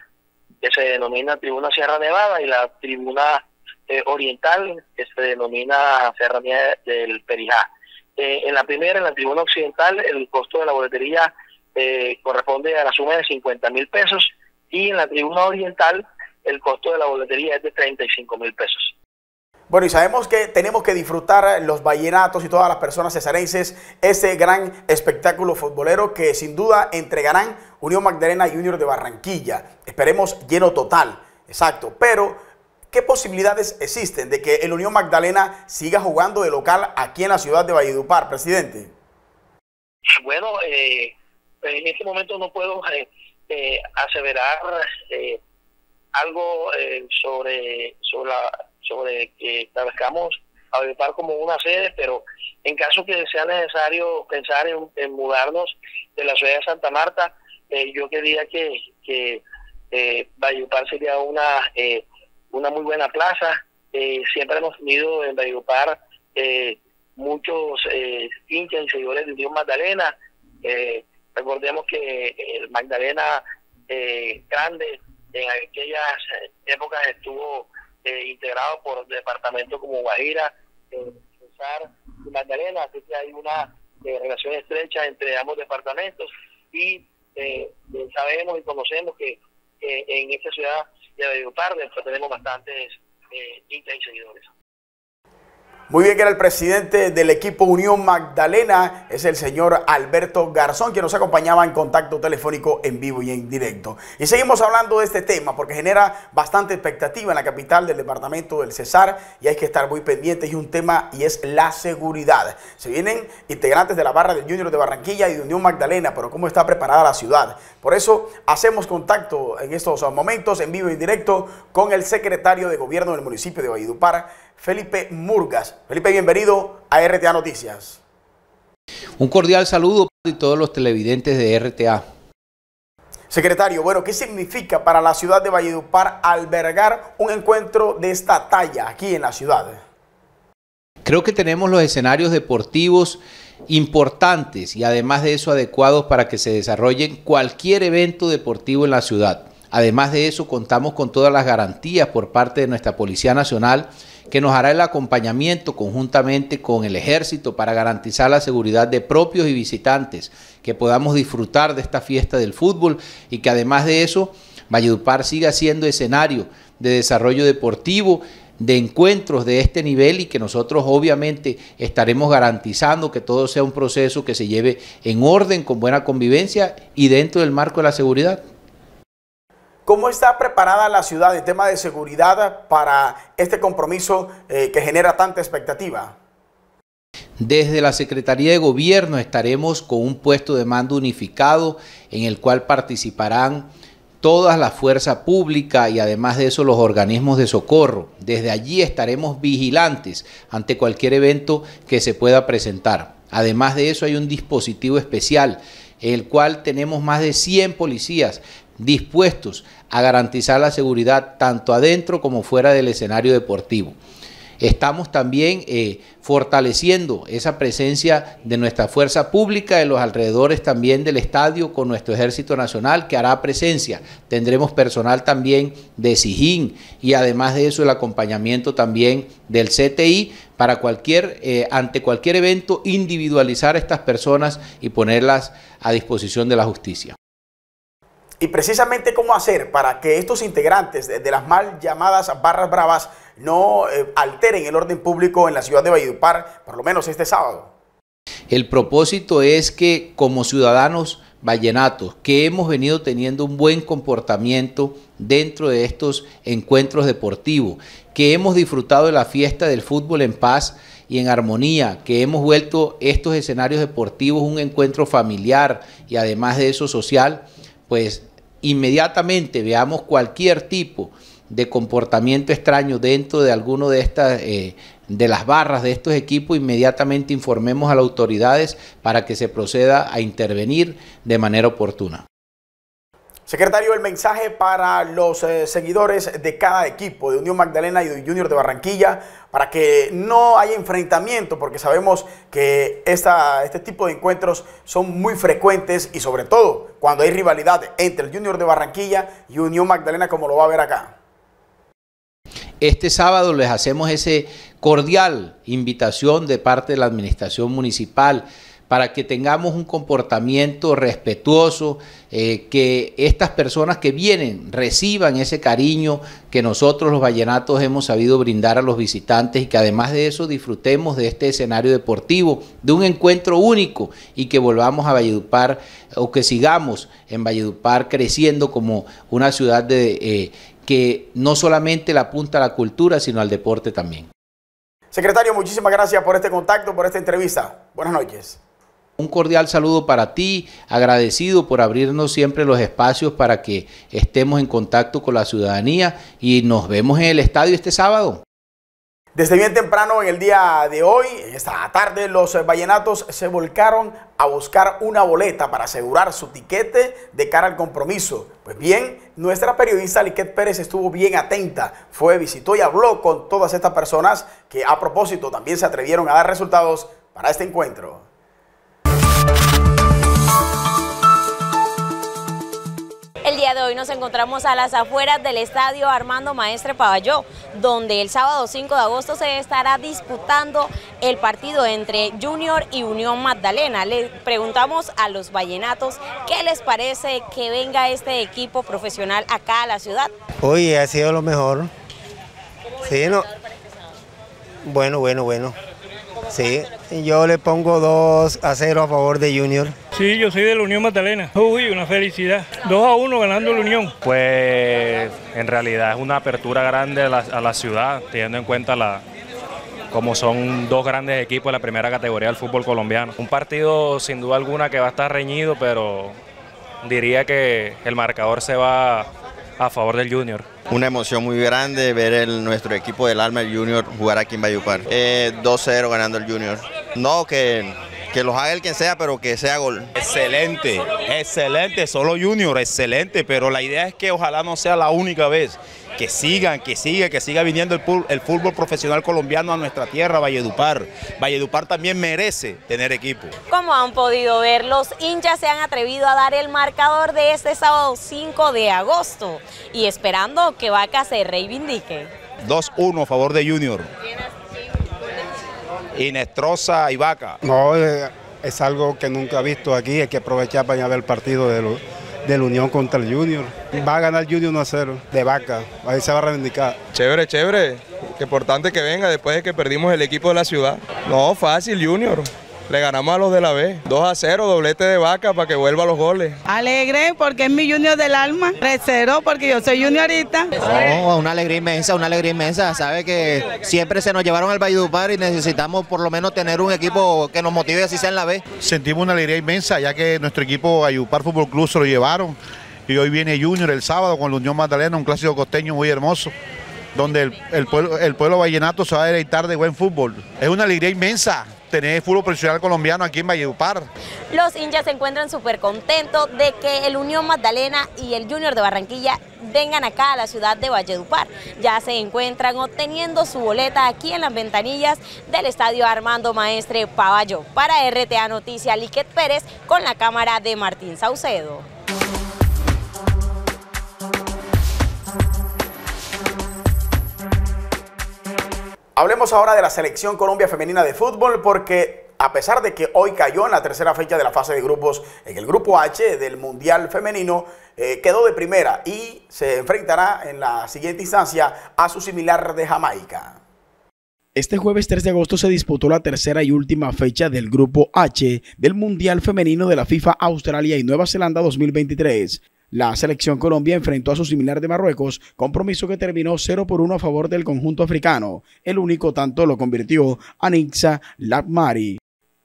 que se denomina tribuna Sierra Nevada, y la tribuna Eh, oriental, que se denomina Serranía del Perijá. Eh, en la primera, en la tribuna occidental, el costo de la boletería eh, corresponde a la suma de cincuenta mil pesos y en la tribuna oriental el costo de la boletería es de treinta y cinco mil pesos. Bueno, y sabemos que tenemos que disfrutar los vallenatos y todas las personas cesarenses ese gran espectáculo futbolero que sin duda entregarán Unión Magdalena Junior de Barranquilla. Esperemos lleno total, exacto, pero ¿qué posibilidades existen de que el Unión Magdalena siga jugando de local aquí en la ciudad de Valledupar, presidente? Bueno, eh, en este momento no puedo eh, eh, aseverar eh, algo eh, sobre sobre, la, sobre que establezcamos a Valledupar como una sede, pero en caso que sea necesario pensar en, en mudarnos de la ciudad de Santa Marta, eh, yo quería que, que eh, Valledupar sería una... Eh, una muy buena plaza. Eh, siempre hemos tenido en Valledupar eh, muchos eh, hinchas y seguidores de Unión Magdalena. Eh, recordemos que el Magdalena eh, grande. En aquellas épocas estuvo eh, integrado por departamentos como Guajira, Cesar eh, y Magdalena, así que hay una eh, relación estrecha entre ambos departamentos y eh, sabemos y conocemos que eh, en esta ciudad de Valledupar tenemos bastantes eh, y seguidores. Muy bien, que era el presidente del equipo Unión Magdalena, es el señor Alberto Garzón, quien nos acompañaba en contacto telefónico en vivo y en directo. Y seguimos hablando de este tema porque genera bastante expectativa en la capital del departamento del Cesar y hay que estar muy pendientes. Y un tema y es la seguridad. Se vienen integrantes de la barra del Junior de Barranquilla y de Unión Magdalena, pero cómo está preparada la ciudad. Por eso hacemos contacto en estos momentos en vivo y en directo con el secretario de Gobierno del municipio de Valledupar, Felipe Murgas. Felipe, bienvenido a R T A Noticias. Un cordial saludo para todos los televidentes de R T A. Secretario, bueno, ¿qué significa para la ciudad de Valledupar albergar un encuentro de esta talla aquí en la ciudad? Creo que tenemos los escenarios deportivos importantes y además de eso adecuados para que se desarrolle cualquier evento deportivo en la ciudad. Además de eso, contamos con todas las garantías por parte de nuestra Policía Nacional, que nos hará el acompañamiento conjuntamente con el Ejército para garantizar la seguridad de propios y visitantes, que podamos disfrutar de esta fiesta del fútbol y que además de eso, Valledupar siga siendo escenario de desarrollo deportivo, de encuentros de este nivel y que nosotros obviamente estaremos garantizando que todo sea un proceso que se lleve en orden, con buena convivencia y dentro del marco de la seguridad. ¿Cómo está preparada la ciudad en tema de seguridad para este compromiso eh, que genera tanta expectativa? Desde la Secretaría de Gobierno estaremos con un puesto de mando unificado en el cual participarán todas las fuerzas públicas y además de eso los organismos de socorro. Desde allí estaremos vigilantes ante cualquier evento que se pueda presentar. Además de eso hay un dispositivo especial, el cual tenemos más de cien policías dispuestos a garantizar la seguridad tanto adentro como fuera del escenario deportivo. Estamos también eh, fortaleciendo esa presencia de nuestra fuerza pública de los alrededores también del estadio con nuestro Ejército Nacional que hará presencia. Tendremos personal también de SIJIN y además de eso el acompañamiento también del C T I para cualquier, eh, ante cualquier evento individualizar a estas personas y ponerlas a disposición de la justicia. Y precisamente cómo hacer para que estos integrantes de, de las mal llamadas barras bravas no eh, alteren el orden público en la ciudad de Valledupar, por lo menos este sábado. El propósito es que como ciudadanos vallenatos, que hemos venido teniendo un buen comportamiento dentro de estos encuentros deportivos, que hemos disfrutado de la fiesta del fútbol en paz y en armonía, que hemos vuelto estos escenarios deportivos un encuentro familiar y además de eso social, pues inmediatamente veamos cualquier tipo de comportamiento extraño dentro de alguno de estas eh, de las barras de estos equipos, inmediatamente informemos a las autoridades para que se proceda a intervenir de manera oportuna. Secretario, el mensaje para los eh, seguidores de cada equipo, de Unión Magdalena y de Junior de Barranquilla, para que no haya enfrentamiento, porque sabemos que esta, este tipo de encuentros son muy frecuentes y sobre todo cuando hay rivalidad entre el Junior de Barranquilla y Unión Magdalena, como lo va a ver acá. Este sábado les hacemos ese cordial invitación de parte de la administración municipal, para que tengamos un comportamiento respetuoso, eh, que estas personas que vienen reciban ese cariño que nosotros los vallenatos hemos sabido brindar a los visitantes y que además de eso disfrutemos de este escenario deportivo, de un encuentro único y que volvamos a Valledupar o que sigamos en Valledupar creciendo como una ciudad de, eh, que no solamente le apunta a la cultura, sino al deporte también. Secretario, muchísimas gracias por este contacto, por esta entrevista. Buenas noches. Un cordial saludo para ti, agradecido por abrirnos siempre los espacios para que estemos en contacto con la ciudadanía y nos vemos en el estadio este sábado. Desde bien temprano en el día de hoy, esta tarde, los vallenatos se volcaron a buscar una boleta para asegurar su tiquete de cara al compromiso. Pues bien, nuestra periodista Liseth Pérez estuvo bien atenta, fue, visitó y habló con todas estas personas que a propósito también se atrevieron a dar resultados para este encuentro. El día de hoy hoy nos encontramos a las afueras del estadio Armando Maestre Paballó, donde el sábado cinco de agosto se estará disputando el partido entre Junior y Unión Magdalena. Le preguntamos a los vallenatos qué les parece que venga este equipo profesional acá a la ciudad. Hoy ha sido lo mejor. Sí, no. Bueno, bueno, bueno. Sí, yo le pongo dos a cero a favor de Junior. Sí, yo soy de la Unión Magdalena. Uy, una felicidad. dos a uno ganando la Unión. Pues en realidad es una apertura grande a la, a la ciudad, teniendo en cuenta la, como son dos grandes equipos de la primera categoría del fútbol colombiano. Un partido sin duda alguna que va a estar reñido, pero diría que el marcador se va a favor del Junior. Una emoción muy grande ver el, nuestro equipo del alma, el Junior, jugar aquí en Valledupar. Eh, dos cero ganando el Junior. No, que, que los haga el quien sea, pero que sea gol. Excelente, excelente, solo Junior, excelente, pero la idea es que ojalá no sea la única vez. Que sigan, que siga, que siga viniendo el, el fútbol profesional colombiano a nuestra tierra, Valledupar. Valledupar también merece tener equipo. Como han podido ver, los hinchas se han atrevido a dar el marcador de este sábado cinco de agosto y esperando que Vaca se reivindique. dos uno a favor de Junior. Inestrosa y Vaca. No, es algo que nunca he visto aquí, hay que aprovechar para ver el partido de los... de la Unión contra el Junior. Va a ganar Junior uno a cero, de Vaca, ahí se va a reivindicar. Chévere, chévere, qué importante que venga después de que perdimos el equipo de la ciudad. No, fácil Junior, le ganamos a los de la B, dos a cero, doblete de Vaca para que vuelva a los goles. Alegre porque es mi Junior del alma, tres cero porque yo soy juniorita. No, una alegría inmensa, una alegría inmensa, sabe que siempre se nos llevaron al Valledupar y necesitamos por lo menos tener un equipo que nos motive así sea en la B. Sentimos una alegría inmensa ya que nuestro equipo Valledupar Fútbol Club se lo llevaron y hoy viene Junior el sábado con la Unión Magdalena, un clásico costeño muy hermoso, donde el, el, pueblo, el pueblo vallenato se va a deleitar de buen fútbol. Es una alegría inmensa tener fútbol profesional colombiano aquí en Valledupar. Los hinchas se encuentran súper contentos de que el Unión Magdalena y el Junior de Barranquilla vengan acá a la ciudad de Valledupar. Ya se encuentran obteniendo su boleta aquí en las ventanillas del estadio Armando Maestre Paballó. Para R T A Noticias, Liseth Pérez con la cámara de Martín Saucedo. Hablemos ahora de la Selección Colombia Femenina de Fútbol porque a pesar de que hoy cayó en la tercera fecha de la fase de grupos en el Grupo H del Mundial Femenino, eh, quedó de primera y se enfrentará en la siguiente instancia a su similar de Jamaica. Este jueves tres de agosto se disputó la tercera y última fecha del Grupo H del Mundial Femenino de la FIFA Australia y Nueva Zelanda dos mil veintitrés. La selección Colombia enfrentó a su similar de Marruecos, compromiso que terminó cero por uno a favor del conjunto africano. El único tanto lo convirtió Anixa Lamari.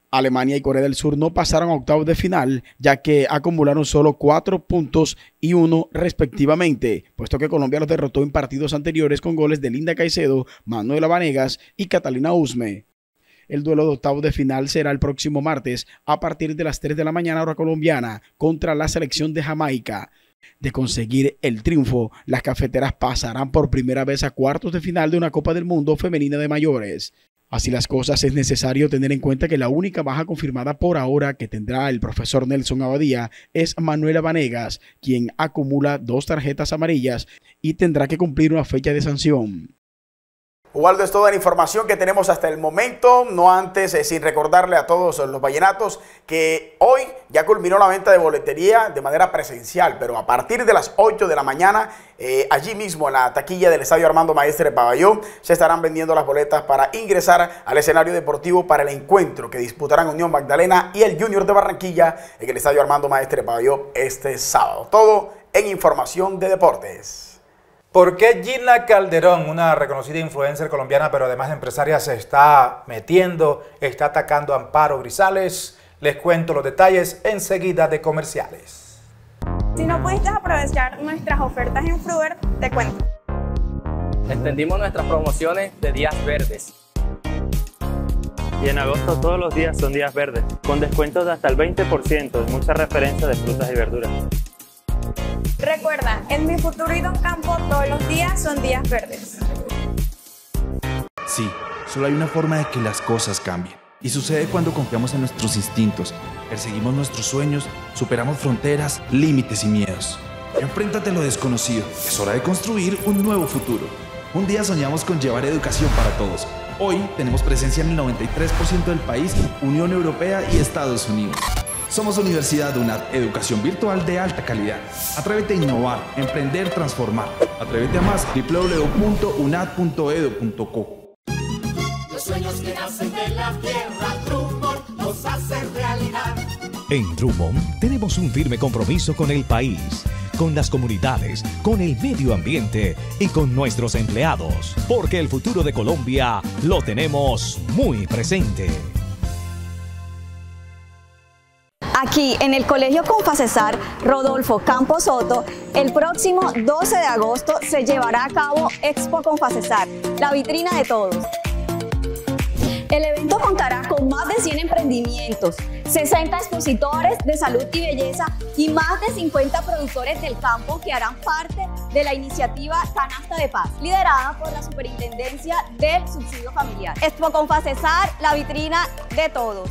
Alemania y Corea del Sur no pasaron a octavos de final, ya que acumularon solo cuatro puntos y uno respectivamente, puesto que Colombia los derrotó en partidos anteriores con goles de Linda Caicedo, Manuel Abanegas y Catalina Usme. El duelo de octavos de final será el próximo martes a partir de las tres de la mañana hora colombiana contra la selección de Jamaica. De conseguir el triunfo, las cafeteras pasarán por primera vez a cuartos de final de una Copa del Mundo femenina de mayores. Así las cosas, es necesario tener en cuenta que la única baja confirmada por ahora que tendrá el profesor Nelson Abadía es Manuela Vanegas, quien acumula dos tarjetas amarillas y tendrá que cumplir una fecha de sanción. Waldo, es toda la información que tenemos hasta el momento, no antes eh, sin recordarle a todos los vallenatos que hoy ya culminó la venta de boletería de manera presencial, pero a partir de las ocho de la mañana, eh, allí mismo en la taquilla del Estadio Armando Maestre Paballó, se estarán vendiendo las boletas para ingresar al escenario deportivo para el encuentro que disputarán Unión Magdalena y el Junior de Barranquilla en el Estadio Armando Maestre Paballó este sábado. Todo en información de deportes. ¿Por qué Gina Calderón, una reconocida influencer colombiana, pero además empresaria, se está metiendo, está atacando a Amparo Grisales? Les cuento los detalles enseguida de comerciales. Si no pudiste aprovechar nuestras ofertas en Fruver, te cuento. Extendimos nuestras promociones de días verdes. Y en agosto todos los días son días verdes, con descuentos de hasta el veinte por ciento y muchas referencias de frutas y verduras. Recuerda, en Mi Futuro y Don Campo todos los días son días verdes. Sí, solo hay una forma de que las cosas cambien. Y sucede cuando confiamos en nuestros instintos, perseguimos nuestros sueños, superamos fronteras, límites y miedos. Enfréntate a lo desconocido. Es hora de construir un nuevo futuro. Un día soñamos con llevar educación para todos. Hoy tenemos presencia en el noventa y tres por ciento del país, Unión Europea y Estados Unidos. Somos Universidad UNAD, educación virtual de alta calidad. Atrévete a innovar, emprender, transformar. Atrévete a más. doble u doble u doble u punto unad punto edu punto co. Los sueños que nacen de la tierra, Drummond los hace realidad. En Drummond tenemos un firme compromiso con el país, con las comunidades, con el medio ambiente y con nuestros empleados, porque el futuro de Colombia lo tenemos muy presente. Aquí, en el Colegio Confacesar Rodolfo Campos Soto, el próximo doce de agosto se llevará a cabo Expo Confacesar, la vitrina de todos. El evento contará con más de cien emprendimientos, sesenta expositores de salud y belleza y más de cincuenta productores del campo que harán parte de la iniciativa Canasta de Paz, liderada por la Superintendencia del Subsidio Familiar. Expo Confacesar, la vitrina de todos.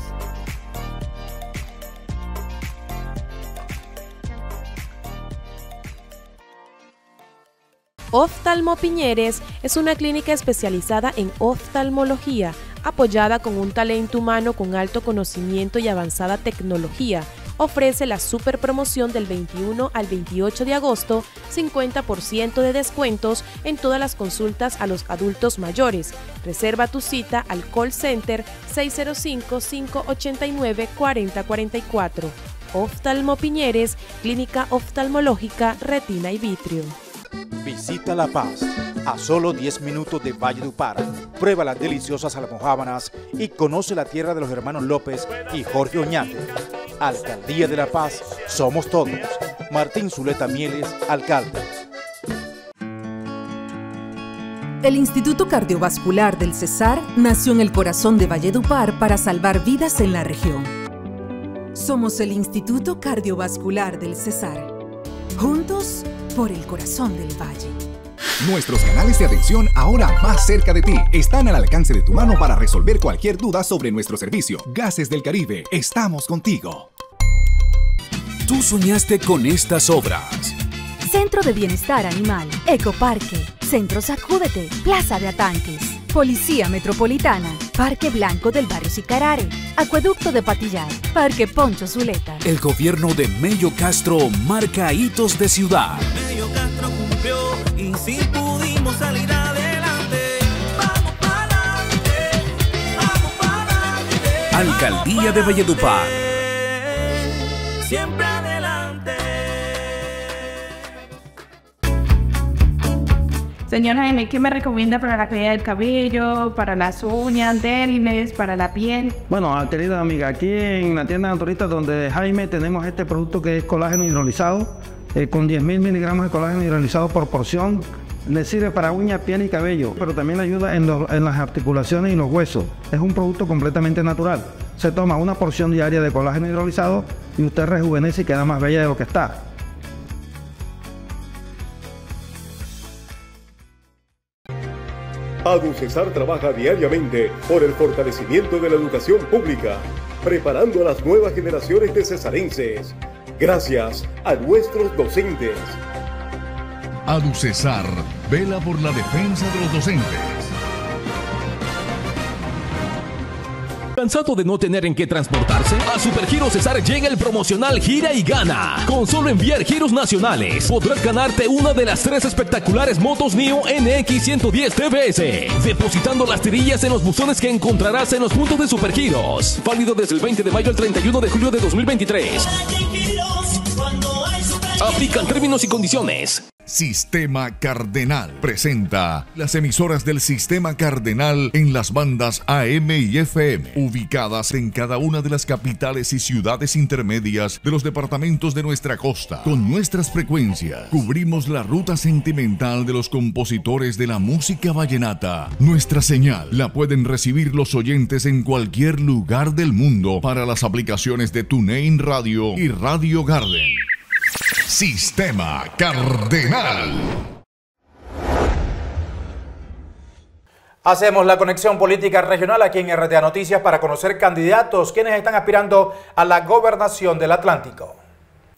Oftalmo Piñeres es una clínica especializada en oftalmología, apoyada con un talento humano con alto conocimiento y avanzada tecnología. Ofrece la super promoción del veintiuno al veintiocho de agosto, cincuenta por ciento de descuentos en todas las consultas a los adultos mayores. Reserva tu cita al call center seis cero cinco, cinco ocho nueve, cuatro cero cuatro cuatro. Oftalmo Piñeres, clínica oftalmológica, retina y vitrio. Visita La Paz, a solo diez minutos de Valledupar. Prueba las deliciosas almojábanas y conoce la tierra de los hermanos López y Jorge Oñate. Alcaldía de La Paz, somos todos. Martín Zuleta Mieles, alcalde. El Instituto Cardiovascular del Cesar nació en el corazón de Valledupar para salvar vidas en la región. Somos el Instituto Cardiovascular del Cesar. Juntos, por el corazón del valle. Nuestros canales de atención ahora más cerca de ti están al alcance de tu mano para resolver cualquier duda sobre nuestro servicio. Gases del Caribe, estamos contigo. Tú soñaste con estas obras. Centro de Bienestar Animal, Ecoparque, Centro Sacúdete, Plaza de Atanques, Policía Metropolitana, Parque Blanco del Barrio Sicarare, Acueducto de Patillar, Parque Poncho Zuleta. El gobierno de Mello Castro marca hitos de ciudad. Mello Castro cumplió y sí pudimos salir adelante. Vamos para adelante, vamos para adelante. Alcaldía de Valledupar. Siempre adelante. Señor Jaime, ¿qué me recomienda para la caída del cabello, para las uñas, débiles, para la piel? Bueno, querida amiga, aquí en la tienda naturista donde Jaime tenemos este producto que es colágeno hidrolizado, eh, con diez mil miligramos de colágeno hidrolizado por porción. Le sirve para uñas, piel y cabello, pero también le ayuda en, los, en las articulaciones y los huesos. Es un producto completamente natural. Se toma una porción diaria de colágeno hidrolizado y usted rejuvenece y queda más bella de lo que está. ADUCESAR trabaja diariamente por el fortalecimiento de la educación pública, preparando a las nuevas generaciones de cesarenses, gracias a nuestros docentes. ADUCESAR vela por la defensa de los docentes. ¿Cansado de no tener en qué transportarse? A Supergiros Cesar llega el promocional Gira y Gana. Con solo enviar giros nacionales, podrás ganarte una de las tres espectaculares motos Nio N X ciento diez T B S, depositando las tirillas en los buzones que encontrarás en los puntos de Supergiros. Válido desde el veinte de mayo al treinta y uno de julio de dos mil veintitrés. Aplican términos y condiciones. Sistema Cardenal presenta las emisoras del Sistema Cardenal en las bandas A M y F M, ubicadas en cada una de las capitales y ciudades intermedias de los departamentos de nuestra costa. Con nuestras frecuencias, cubrimos la ruta sentimental de los compositores de la música vallenata. Nuestra señal la pueden recibir los oyentes en cualquier lugar del mundo para las aplicaciones de TuneIn Radio y Radio Garden. Sistema Cardenal. Hacemos la conexión política regional aquí en R T A Noticias para conocer candidatos quienes están aspirando a la gobernación del Atlántico.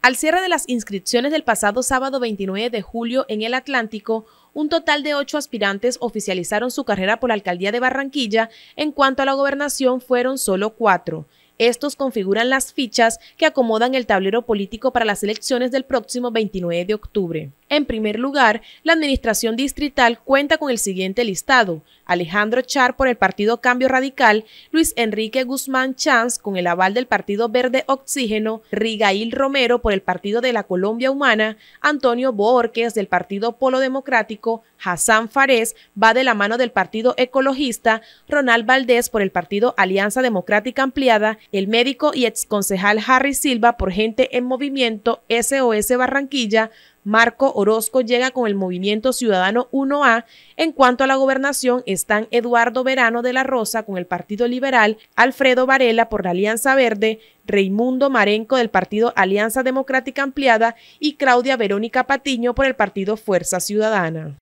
Al cierre de las inscripciones del pasado sábado veintinueve de julio en el Atlántico, un total de ocho aspirantes oficializaron su carrera por la alcaldía de Barranquilla. En cuanto a la gobernación, fueron solo cuatro. Estos configuran las fichas que acomodan el tablero político para las elecciones del próximo veintinueve de octubre. En primer lugar, la administración distrital cuenta con el siguiente listado: Alejandro Char por el partido Cambio Radical, Luis Enrique Guzmán Chance con el aval del partido Verde Oxígeno, Rigail Romero por el partido de la Colombia Humana, Antonio Boorquez del partido Polo Democrático, Hassan Fares va de la mano del partido Ecologista, Ronald Valdés por el partido Alianza Democrática Ampliada, el médico y exconcejal Harry Silva por Gente en Movimiento S O S Barranquilla, Marco Orozco llega con el Movimiento Ciudadano uno A. En cuanto a la gobernación, están Eduardo Verano de la Rosa con el Partido Liberal, Alfredo Varela por la Alianza Verde, Raimundo Marenco del Partido Alianza Democrática Ampliada y Claudia Verónica Patiño por el Partido Fuerza Ciudadana.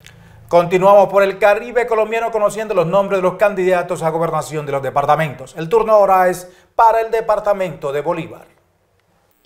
Continuamos por el Caribe colombiano conociendo los nombres de los candidatos a gobernación de los departamentos. El turno ahora es para el departamento de Bolívar.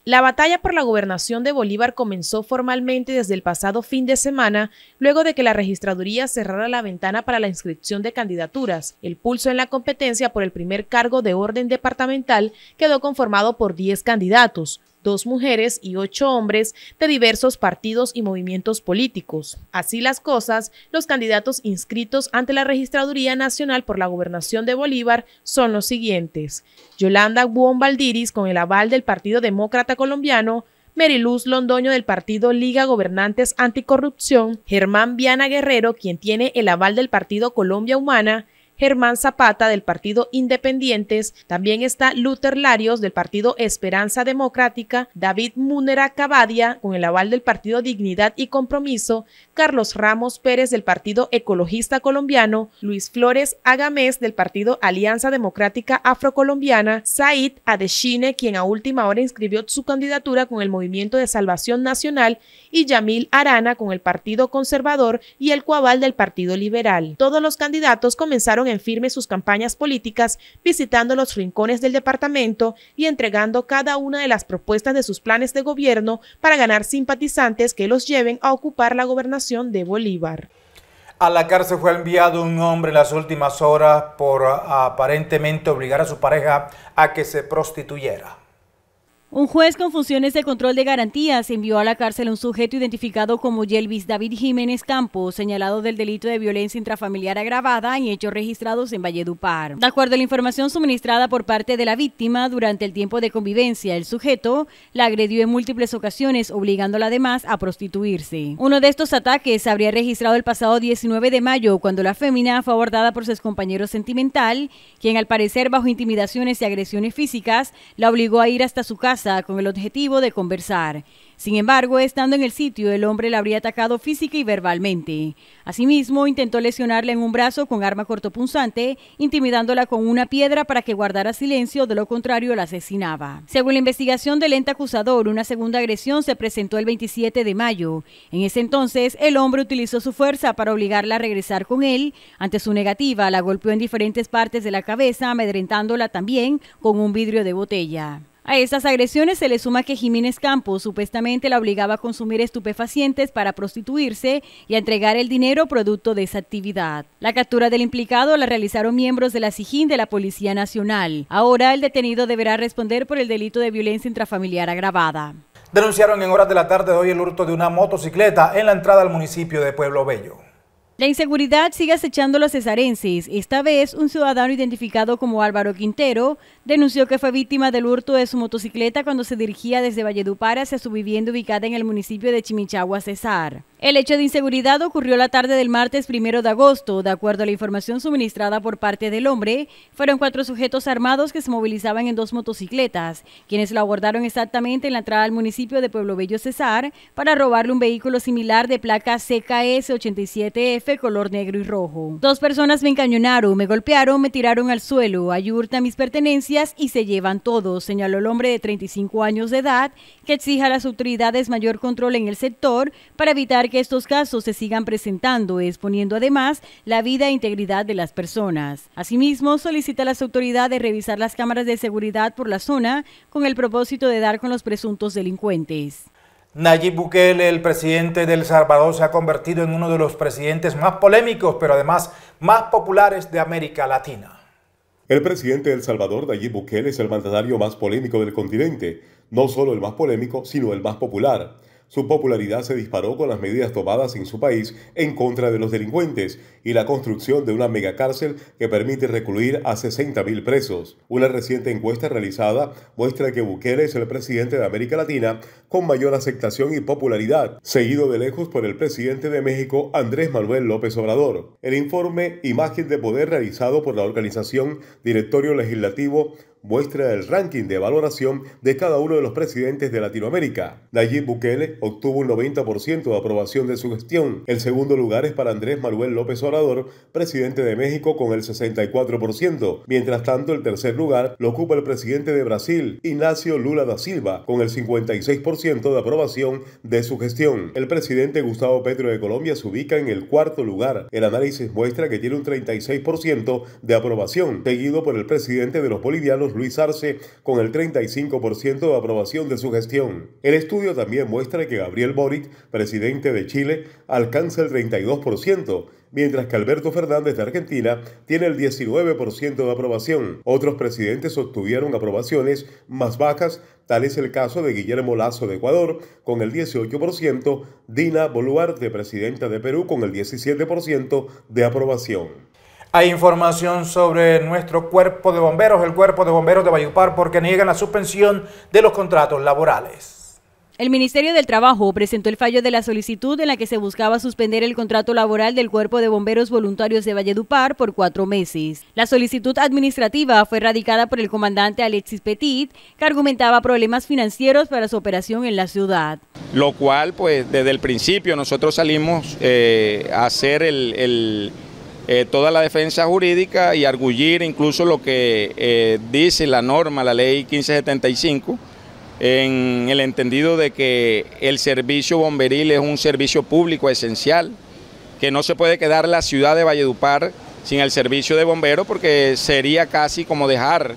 La batalla por la gobernación de Bolívar comenzó formalmente desde el pasado fin de semana, luego de que la registraduría cerrara la ventana para la inscripción de candidaturas. El pulso en la competencia por el primer cargo de orden departamental quedó conformado por diez candidatos, dos mujeres y ocho hombres de diversos partidos y movimientos políticos. Así las cosas, los candidatos inscritos ante la Registraduría Nacional por la Gobernación de Bolívar son los siguientes: Yolanda Buon Valdiris con el aval del Partido Demócrata Colombiano, Meriluz Londoño del partido Liga Gobernantes Anticorrupción, Germán Viana Guerrero, quien tiene el aval del Partido Colombia Humana, Germán Zapata del partido Independientes, también está Luther Larios del partido Esperanza Democrática, David Múnera Cavadia con el aval del partido Dignidad y Compromiso, Carlos Ramos Pérez del partido Ecologista Colombiano, Luis Flores Agamés del partido Alianza Democrática Afrocolombiana, Said Adeshine, quien a última hora inscribió su candidatura con el Movimiento de Salvación Nacional, y Yamil Arana con el partido Conservador y el coaval del partido Liberal. Todos los candidatos comenzaron en firme sus campañas políticas, visitando los rincones del departamento y entregando cada una de las propuestas de sus planes de gobierno para ganar simpatizantes que los lleven a ocupar la gobernación de Bolívar. A la cárcel fue enviado un hombre en las últimas horas por aparentemente obligar a su pareja a que se prostituyera. Un juez con funciones de control de garantías envió a la cárcel a un sujeto identificado como Yelvis David Jiménez Campos, señalado del delito de violencia intrafamiliar agravada y hechos registrados en Valledupar. De acuerdo a la información suministrada por parte de la víctima, durante el tiempo de convivencia, el sujeto la agredió en múltiples ocasiones, obligándola además a prostituirse. Uno de estos ataques se habría registrado el pasado diecinueve de mayo, cuando la fémina fue abordada por su excompañero sentimental, quien al parecer, bajo intimidaciones y agresiones físicas, la obligó a ir hasta su casa con el objetivo de conversar. Sin embargo, estando en el sitio, el hombre la habría atacado física y verbalmente. Asimismo, intentó lesionarla en un brazo con arma cortopunzante, intimidándola con una piedra para que guardara silencio, de lo contrario la asesinaba. Según la investigación del ente acusador, una segunda agresión se presentó el veintisiete de mayo. En ese entonces, el hombre utilizó su fuerza para obligarla a regresar con él. Ante su negativa, la golpeó en diferentes partes de la cabeza, amedrentándola también con un vidrio de botella. A estas agresiones se le suma que Jiménez Campos supuestamente la obligaba a consumir estupefacientes para prostituirse y a entregar el dinero producto de esa actividad. La captura del implicado la realizaron miembros de la SIJIN de la Policía Nacional. Ahora el detenido deberá responder por el delito de violencia intrafamiliar agravada. Denunciaron en horas de la tarde de hoy el hurto de una motocicleta en la entrada al municipio de Pueblo Bello. La inseguridad sigue acechando a los cesarenses. Esta vez, un ciudadano identificado como Álvaro Quintero denunció que fue víctima del hurto de su motocicleta cuando se dirigía desde Valledupar hacia su vivienda ubicada en el municipio de Chimichagua, Cesar. El hecho de inseguridad ocurrió la tarde del martes primero de agosto. De acuerdo a la información suministrada por parte del hombre, fueron cuatro sujetos armados que se movilizaban en dos motocicletas, quienes lo abordaron exactamente en la entrada al municipio de Pueblo Bello, Cesar, para robarle un vehículo similar de placa C K S ochenta y siete F color negro y rojo. Dos personas me encañonaron, me golpearon, me tiraron al suelo, ayurtan mis pertenencias y se llevan todo, señaló el hombre de treinta y cinco años de edad, que exige a las autoridades mayor control en el sector para evitar evitar que estos casos se sigan presentando, exponiendo además la vida e integridad de las personas. Asimismo, solicita a las autoridades revisar las cámaras de seguridad por la zona con el propósito de dar con los presuntos delincuentes. Nayib Bukele, el presidente de El Salvador, se ha convertido en uno de los presidentes más polémicos, pero además más populares de América Latina. El presidente de El Salvador, Nayib Bukele, es el mandatario más polémico del continente. No solo el más polémico, sino el más popular. Su popularidad se disparó con las medidas tomadas en su país en contra de los delincuentes y la construcción de una megacárcel que permite recluir a sesenta mil presos. Una reciente encuesta realizada muestra que Bukele es el presidente de América Latina con mayor aceptación y popularidad, seguido de lejos por el presidente de México, Andrés Manuel López Obrador. El informe Imagen de Poder, realizado por la organización Directorio Legislativo, muestra el ranking de valoración de cada uno de los presidentes de Latinoamérica. Nayib Bukele obtuvo un noventa por ciento de aprobación de su gestión. El segundo lugar es para Andrés Manuel López Obrador, presidente de México, con el sesenta y cuatro por ciento. Mientras tanto, el tercer lugar lo ocupa el presidente de Brasil, Ignacio Lula da Silva, con el cincuenta y seis por ciento de aprobación de su gestión. El presidente Gustavo Petro de Colombia se ubica en el cuarto lugar. El análisis muestra que tiene un treinta y seis por ciento de aprobación, seguido por el presidente de los bolivianos, Luis Arce, con el treinta y cinco por ciento de aprobación de su gestión. El estudio también muestra que Gabriel Boric, presidente de Chile, alcanza el treinta y dos por ciento, mientras que Alberto Fernández de Argentina tiene el diecinueve por ciento de aprobación. Otros presidentes obtuvieron aprobaciones más bajas, tal es el caso de Guillermo Lasso de Ecuador, con el dieciocho por ciento, Dina Boluarte, presidenta de Perú, con el diecisiete por ciento de aprobación. Hay información sobre nuestro cuerpo de bomberos, el cuerpo de bomberos de Valledupar, porque niegan la suspensión de los contratos laborales. El Ministerio del Trabajo presentó el fallo de la solicitud en la que se buscaba suspender el contrato laboral del Cuerpo de Bomberos Voluntarios de Valledupar por cuatro meses. La solicitud administrativa fue radicada por el comandante Alexis Petit, que argumentaba problemas financieros para su operación en la ciudad. Lo cual, pues, desde el principio nosotros salimos eh, a hacer el... el Eh, toda la defensa jurídica y arguir incluso lo que eh, dice la norma, la ley quince setenta y cinco, en el entendido de que el servicio bomberil es un servicio público esencial, que no se puede quedar la ciudad de Valledupar sin el servicio de bomberos, porque sería casi como dejar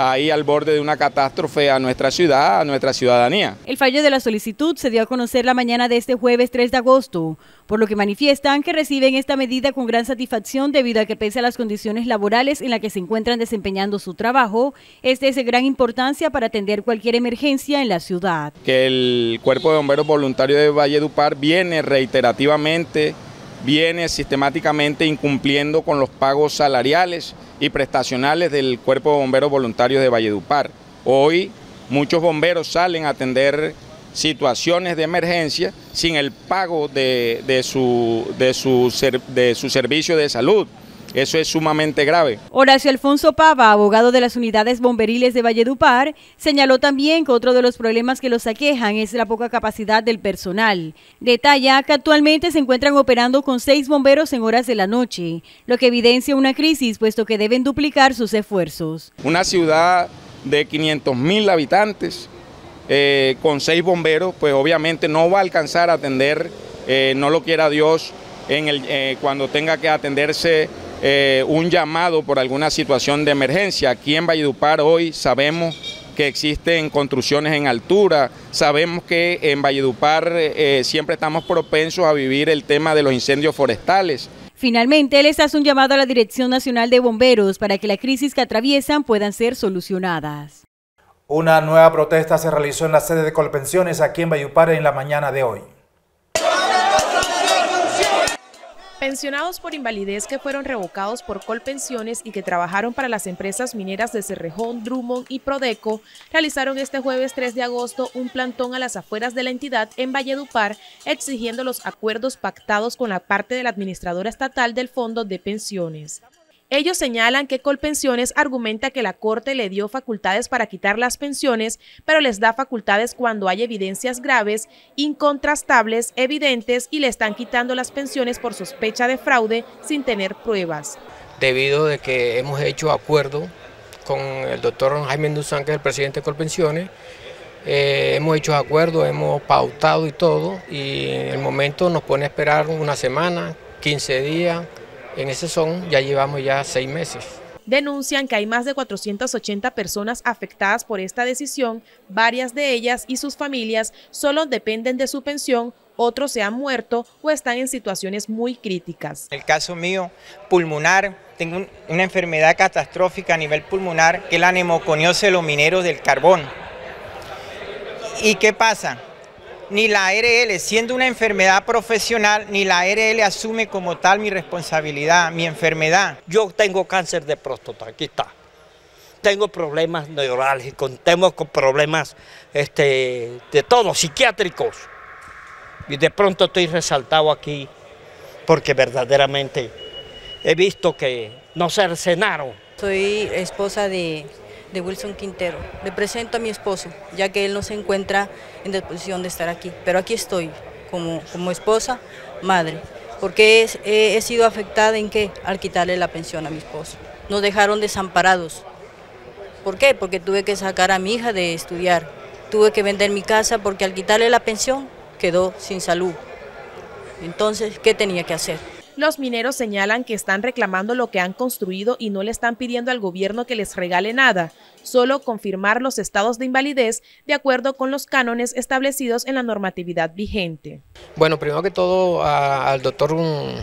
ahí al borde de una catástrofe a nuestra ciudad, a nuestra ciudadanía. El fallo de la solicitud se dio a conocer la mañana de este jueves tres de agosto, por lo que manifiestan que reciben esta medida con gran satisfacción debido a que pese a las condiciones laborales en las que se encuentran desempeñando su trabajo, este es de gran importancia para atender cualquier emergencia en la ciudad. Que el Cuerpo de Bomberos Voluntarios de Valledupar viene reiterativamente, viene sistemáticamente incumpliendo con los pagos salariales y prestacionales del Cuerpo de Bomberos Voluntarios de Valledupar. Hoy muchos bomberos salen a atender situaciones de emergencia sin el pago de, de, su, de, su, de su servicio de salud. Eso es sumamente grave. Horacio Alfonso Pava, abogado de las unidades bomberiles de Valledupar, señaló también que otro de los problemas que los aquejan es la poca capacidad del personal. Detalla que actualmente se encuentran operando con seis bomberos en horas de la noche, lo que evidencia una crisis, puesto que deben duplicar sus esfuerzos. Una ciudad de quinientos mil habitantes, eh, con seis bomberos, pues obviamente no va a alcanzar a atender, eh, no lo quiera Dios, en el, eh, cuando tenga que atenderse Eh, un llamado por alguna situación de emergencia. Aquí en Valledupar hoy sabemos que existen construcciones en altura, sabemos que en Valledupar eh, siempre estamos propensos a vivir el tema de los incendios forestales. Finalmente, les hace un llamado a la Dirección Nacional de Bomberos para que la crisis que atraviesan puedan ser solucionadas. Una nueva protesta se realizó en la sede de Colpensiones aquí en Valledupar en la mañana de hoy. Pensionados por invalidez que fueron revocados por Colpensiones y que trabajaron para las empresas mineras de Cerrejón, Drummond y Prodeco, realizaron este jueves tres de agosto un plantón a las afueras de la entidad en Valledupar, exigiendo los acuerdos pactados con la parte de la administradora estatal del Fondo de Pensiones. Ellos señalan que Colpensiones argumenta que la Corte le dio facultades para quitar las pensiones, pero les da facultades cuando hay evidencias graves, incontrastables, evidentes, y le están quitando las pensiones por sospecha de fraude sin tener pruebas. Debido de que hemos hecho acuerdo con el doctor Jaime Dussán, que es el presidente de Colpensiones, eh, hemos hecho acuerdos, hemos pautado y todo, y el momento nos pone a esperar una semana, quince días, en ese son ya llevamos ya seis meses. Denuncian que hay más de cuatrocientas ochenta personas afectadas por esta decisión, varias de ellas y sus familias solo dependen de su pensión, otros se han muerto o están en situaciones muy críticas. El caso mío, pulmonar, tengo una enfermedad catastrófica a nivel pulmonar, que es la neumoconiosis de los mineros del carbón. ¿Y qué pasa? Ni la A R L, siendo una enfermedad profesional, ni la A R L asume como tal mi responsabilidad, mi enfermedad. Yo tengo cáncer de próstata, aquí está. Tengo problemas neurálgicos, tengo problemas este, de todo, psiquiátricos. Y de pronto estoy resaltado aquí, porque verdaderamente he visto que nos cercenaron. Soy esposa de... de Wilson Quintero. Le presento a mi esposo, ya que él no se encuentra en disposición de estar aquí. Pero aquí estoy, como, como esposa, madre, porque es, he, he sido afectada en qué, al quitarle la pensión a mi esposo. Nos dejaron desamparados. ¿Por qué? Porque tuve que sacar a mi hija de estudiar, tuve que vender mi casa porque al quitarle la pensión quedó sin salud. Entonces, ¿qué tenía que hacer? Los mineros señalan que están reclamando lo que han construido y no le están pidiendo al gobierno que les regale nada, solo confirmar los estados de invalidez de acuerdo con los cánones establecidos en la normatividad vigente. Bueno, primero que todo a, al doctor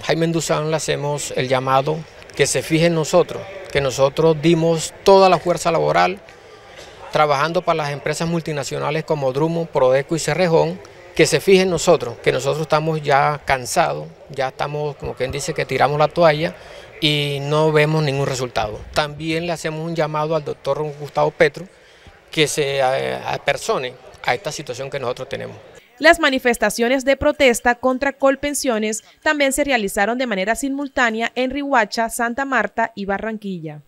Jaime Dussán le hacemos el llamado que se fije en nosotros, que nosotros dimos toda la fuerza laboral trabajando para las empresas multinacionales como Drummond, Prodeco y Cerrejón, que se fijen nosotros, que nosotros estamos ya cansados, ya estamos, como quien dice, que tiramos la toalla y no vemos ningún resultado. También le hacemos un llamado al doctor Gustavo Petro que se apersone a esta situación que nosotros tenemos. Las manifestaciones de protesta contra Colpensiones también se realizaron de manera simultánea en Riohacha, Santa Marta y Barranquilla.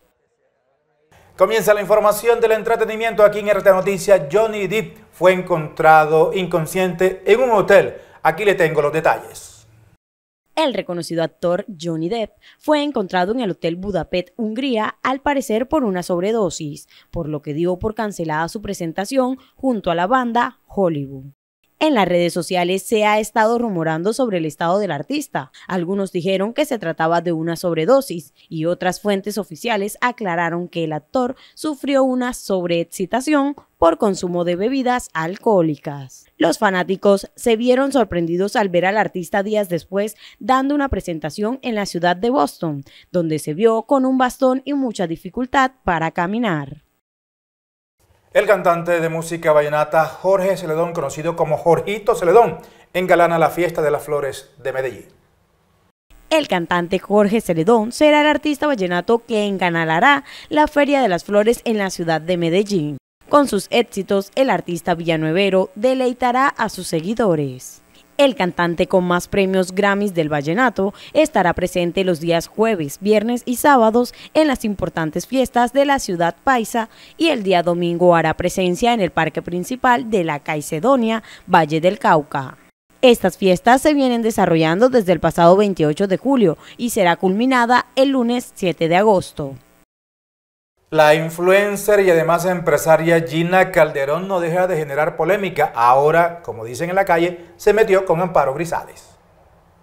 Comienza la información del entretenimiento aquí en R T Noticias. Johnny Depp fue encontrado inconsciente en un hotel. Aquí le tengo los detalles. El reconocido actor Johnny Depp fue encontrado en el Hotel Budapest, Hungría, al parecer por una sobredosis, por lo que dio por cancelada su presentación junto a la banda Hollywood. En las redes sociales se ha estado rumorando sobre el estado del artista. Algunos dijeron que se trataba de una sobredosis y otras fuentes oficiales aclararon que el actor sufrió una sobreexcitación por consumo de bebidas alcohólicas. Los fanáticos se vieron sorprendidos al ver al artista días después dando una presentación en la ciudad de Boston, donde se vio con un bastón y mucha dificultad para caminar. El cantante de música vallenata Jorge Celedón, conocido como Jorgito Celedón, engalana la Fiesta de las Flores de Medellín. El cantante Jorge Celedón será el artista vallenato que engalanará la Feria de las Flores en la ciudad de Medellín. Con sus éxitos, el artista villanuevero deleitará a sus seguidores. El cantante con más premios Grammys del vallenato estará presente los días jueves, viernes y sábados en las importantes fiestas de la ciudad paisa y el día domingo hará presencia en el parque principal de la Caicedonia, Valle del Cauca. Estas fiestas se vienen desarrollando desde el pasado veintiocho de julio y será culminada el lunes siete de agosto. La influencer y además empresaria Gina Calderón no deja de generar polémica. Ahora, como dicen en la calle, se metió con Amparo Grisales.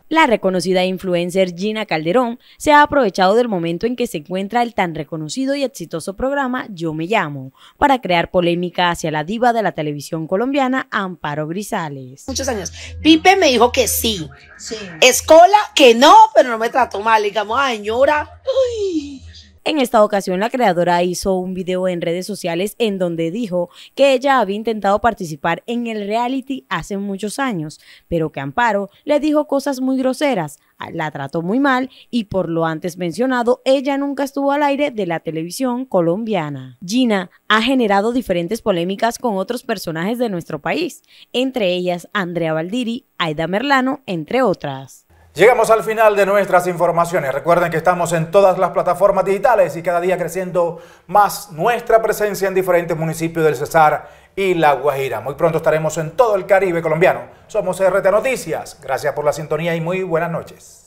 La reconocida influencer Gina Calderón se ha aprovechado del momento en que se encuentra el tan reconocido y exitoso programa Yo Me Llamo, para crear polémica hacia la diva de la televisión colombiana Amparo Grisales. Muchos años. Pipe me dijo que sí. sí. Escola que no, pero no me trató mal. Digamos, ay, señora. Uy. En esta ocasión, la creadora hizo un video en redes sociales en donde dijo que ella había intentado participar en el reality hace muchos años, pero que Amparo le dijo cosas muy groseras, la trató muy mal y por lo antes mencionado, ella nunca estuvo al aire de la televisión colombiana. Gina ha generado diferentes polémicas con otros personajes de nuestro país, entre ellas Andrea Valdiri, Aida Merlano, entre otras. Llegamos al final de nuestras informaciones. Recuerden que estamos en todas las plataformas digitales y cada día creciendo más nuestra presencia en diferentes municipios del Cesar y La Guajira. Muy pronto estaremos en todo el Caribe colombiano. Somos R T Noticias. Gracias por la sintonía y muy buenas noches.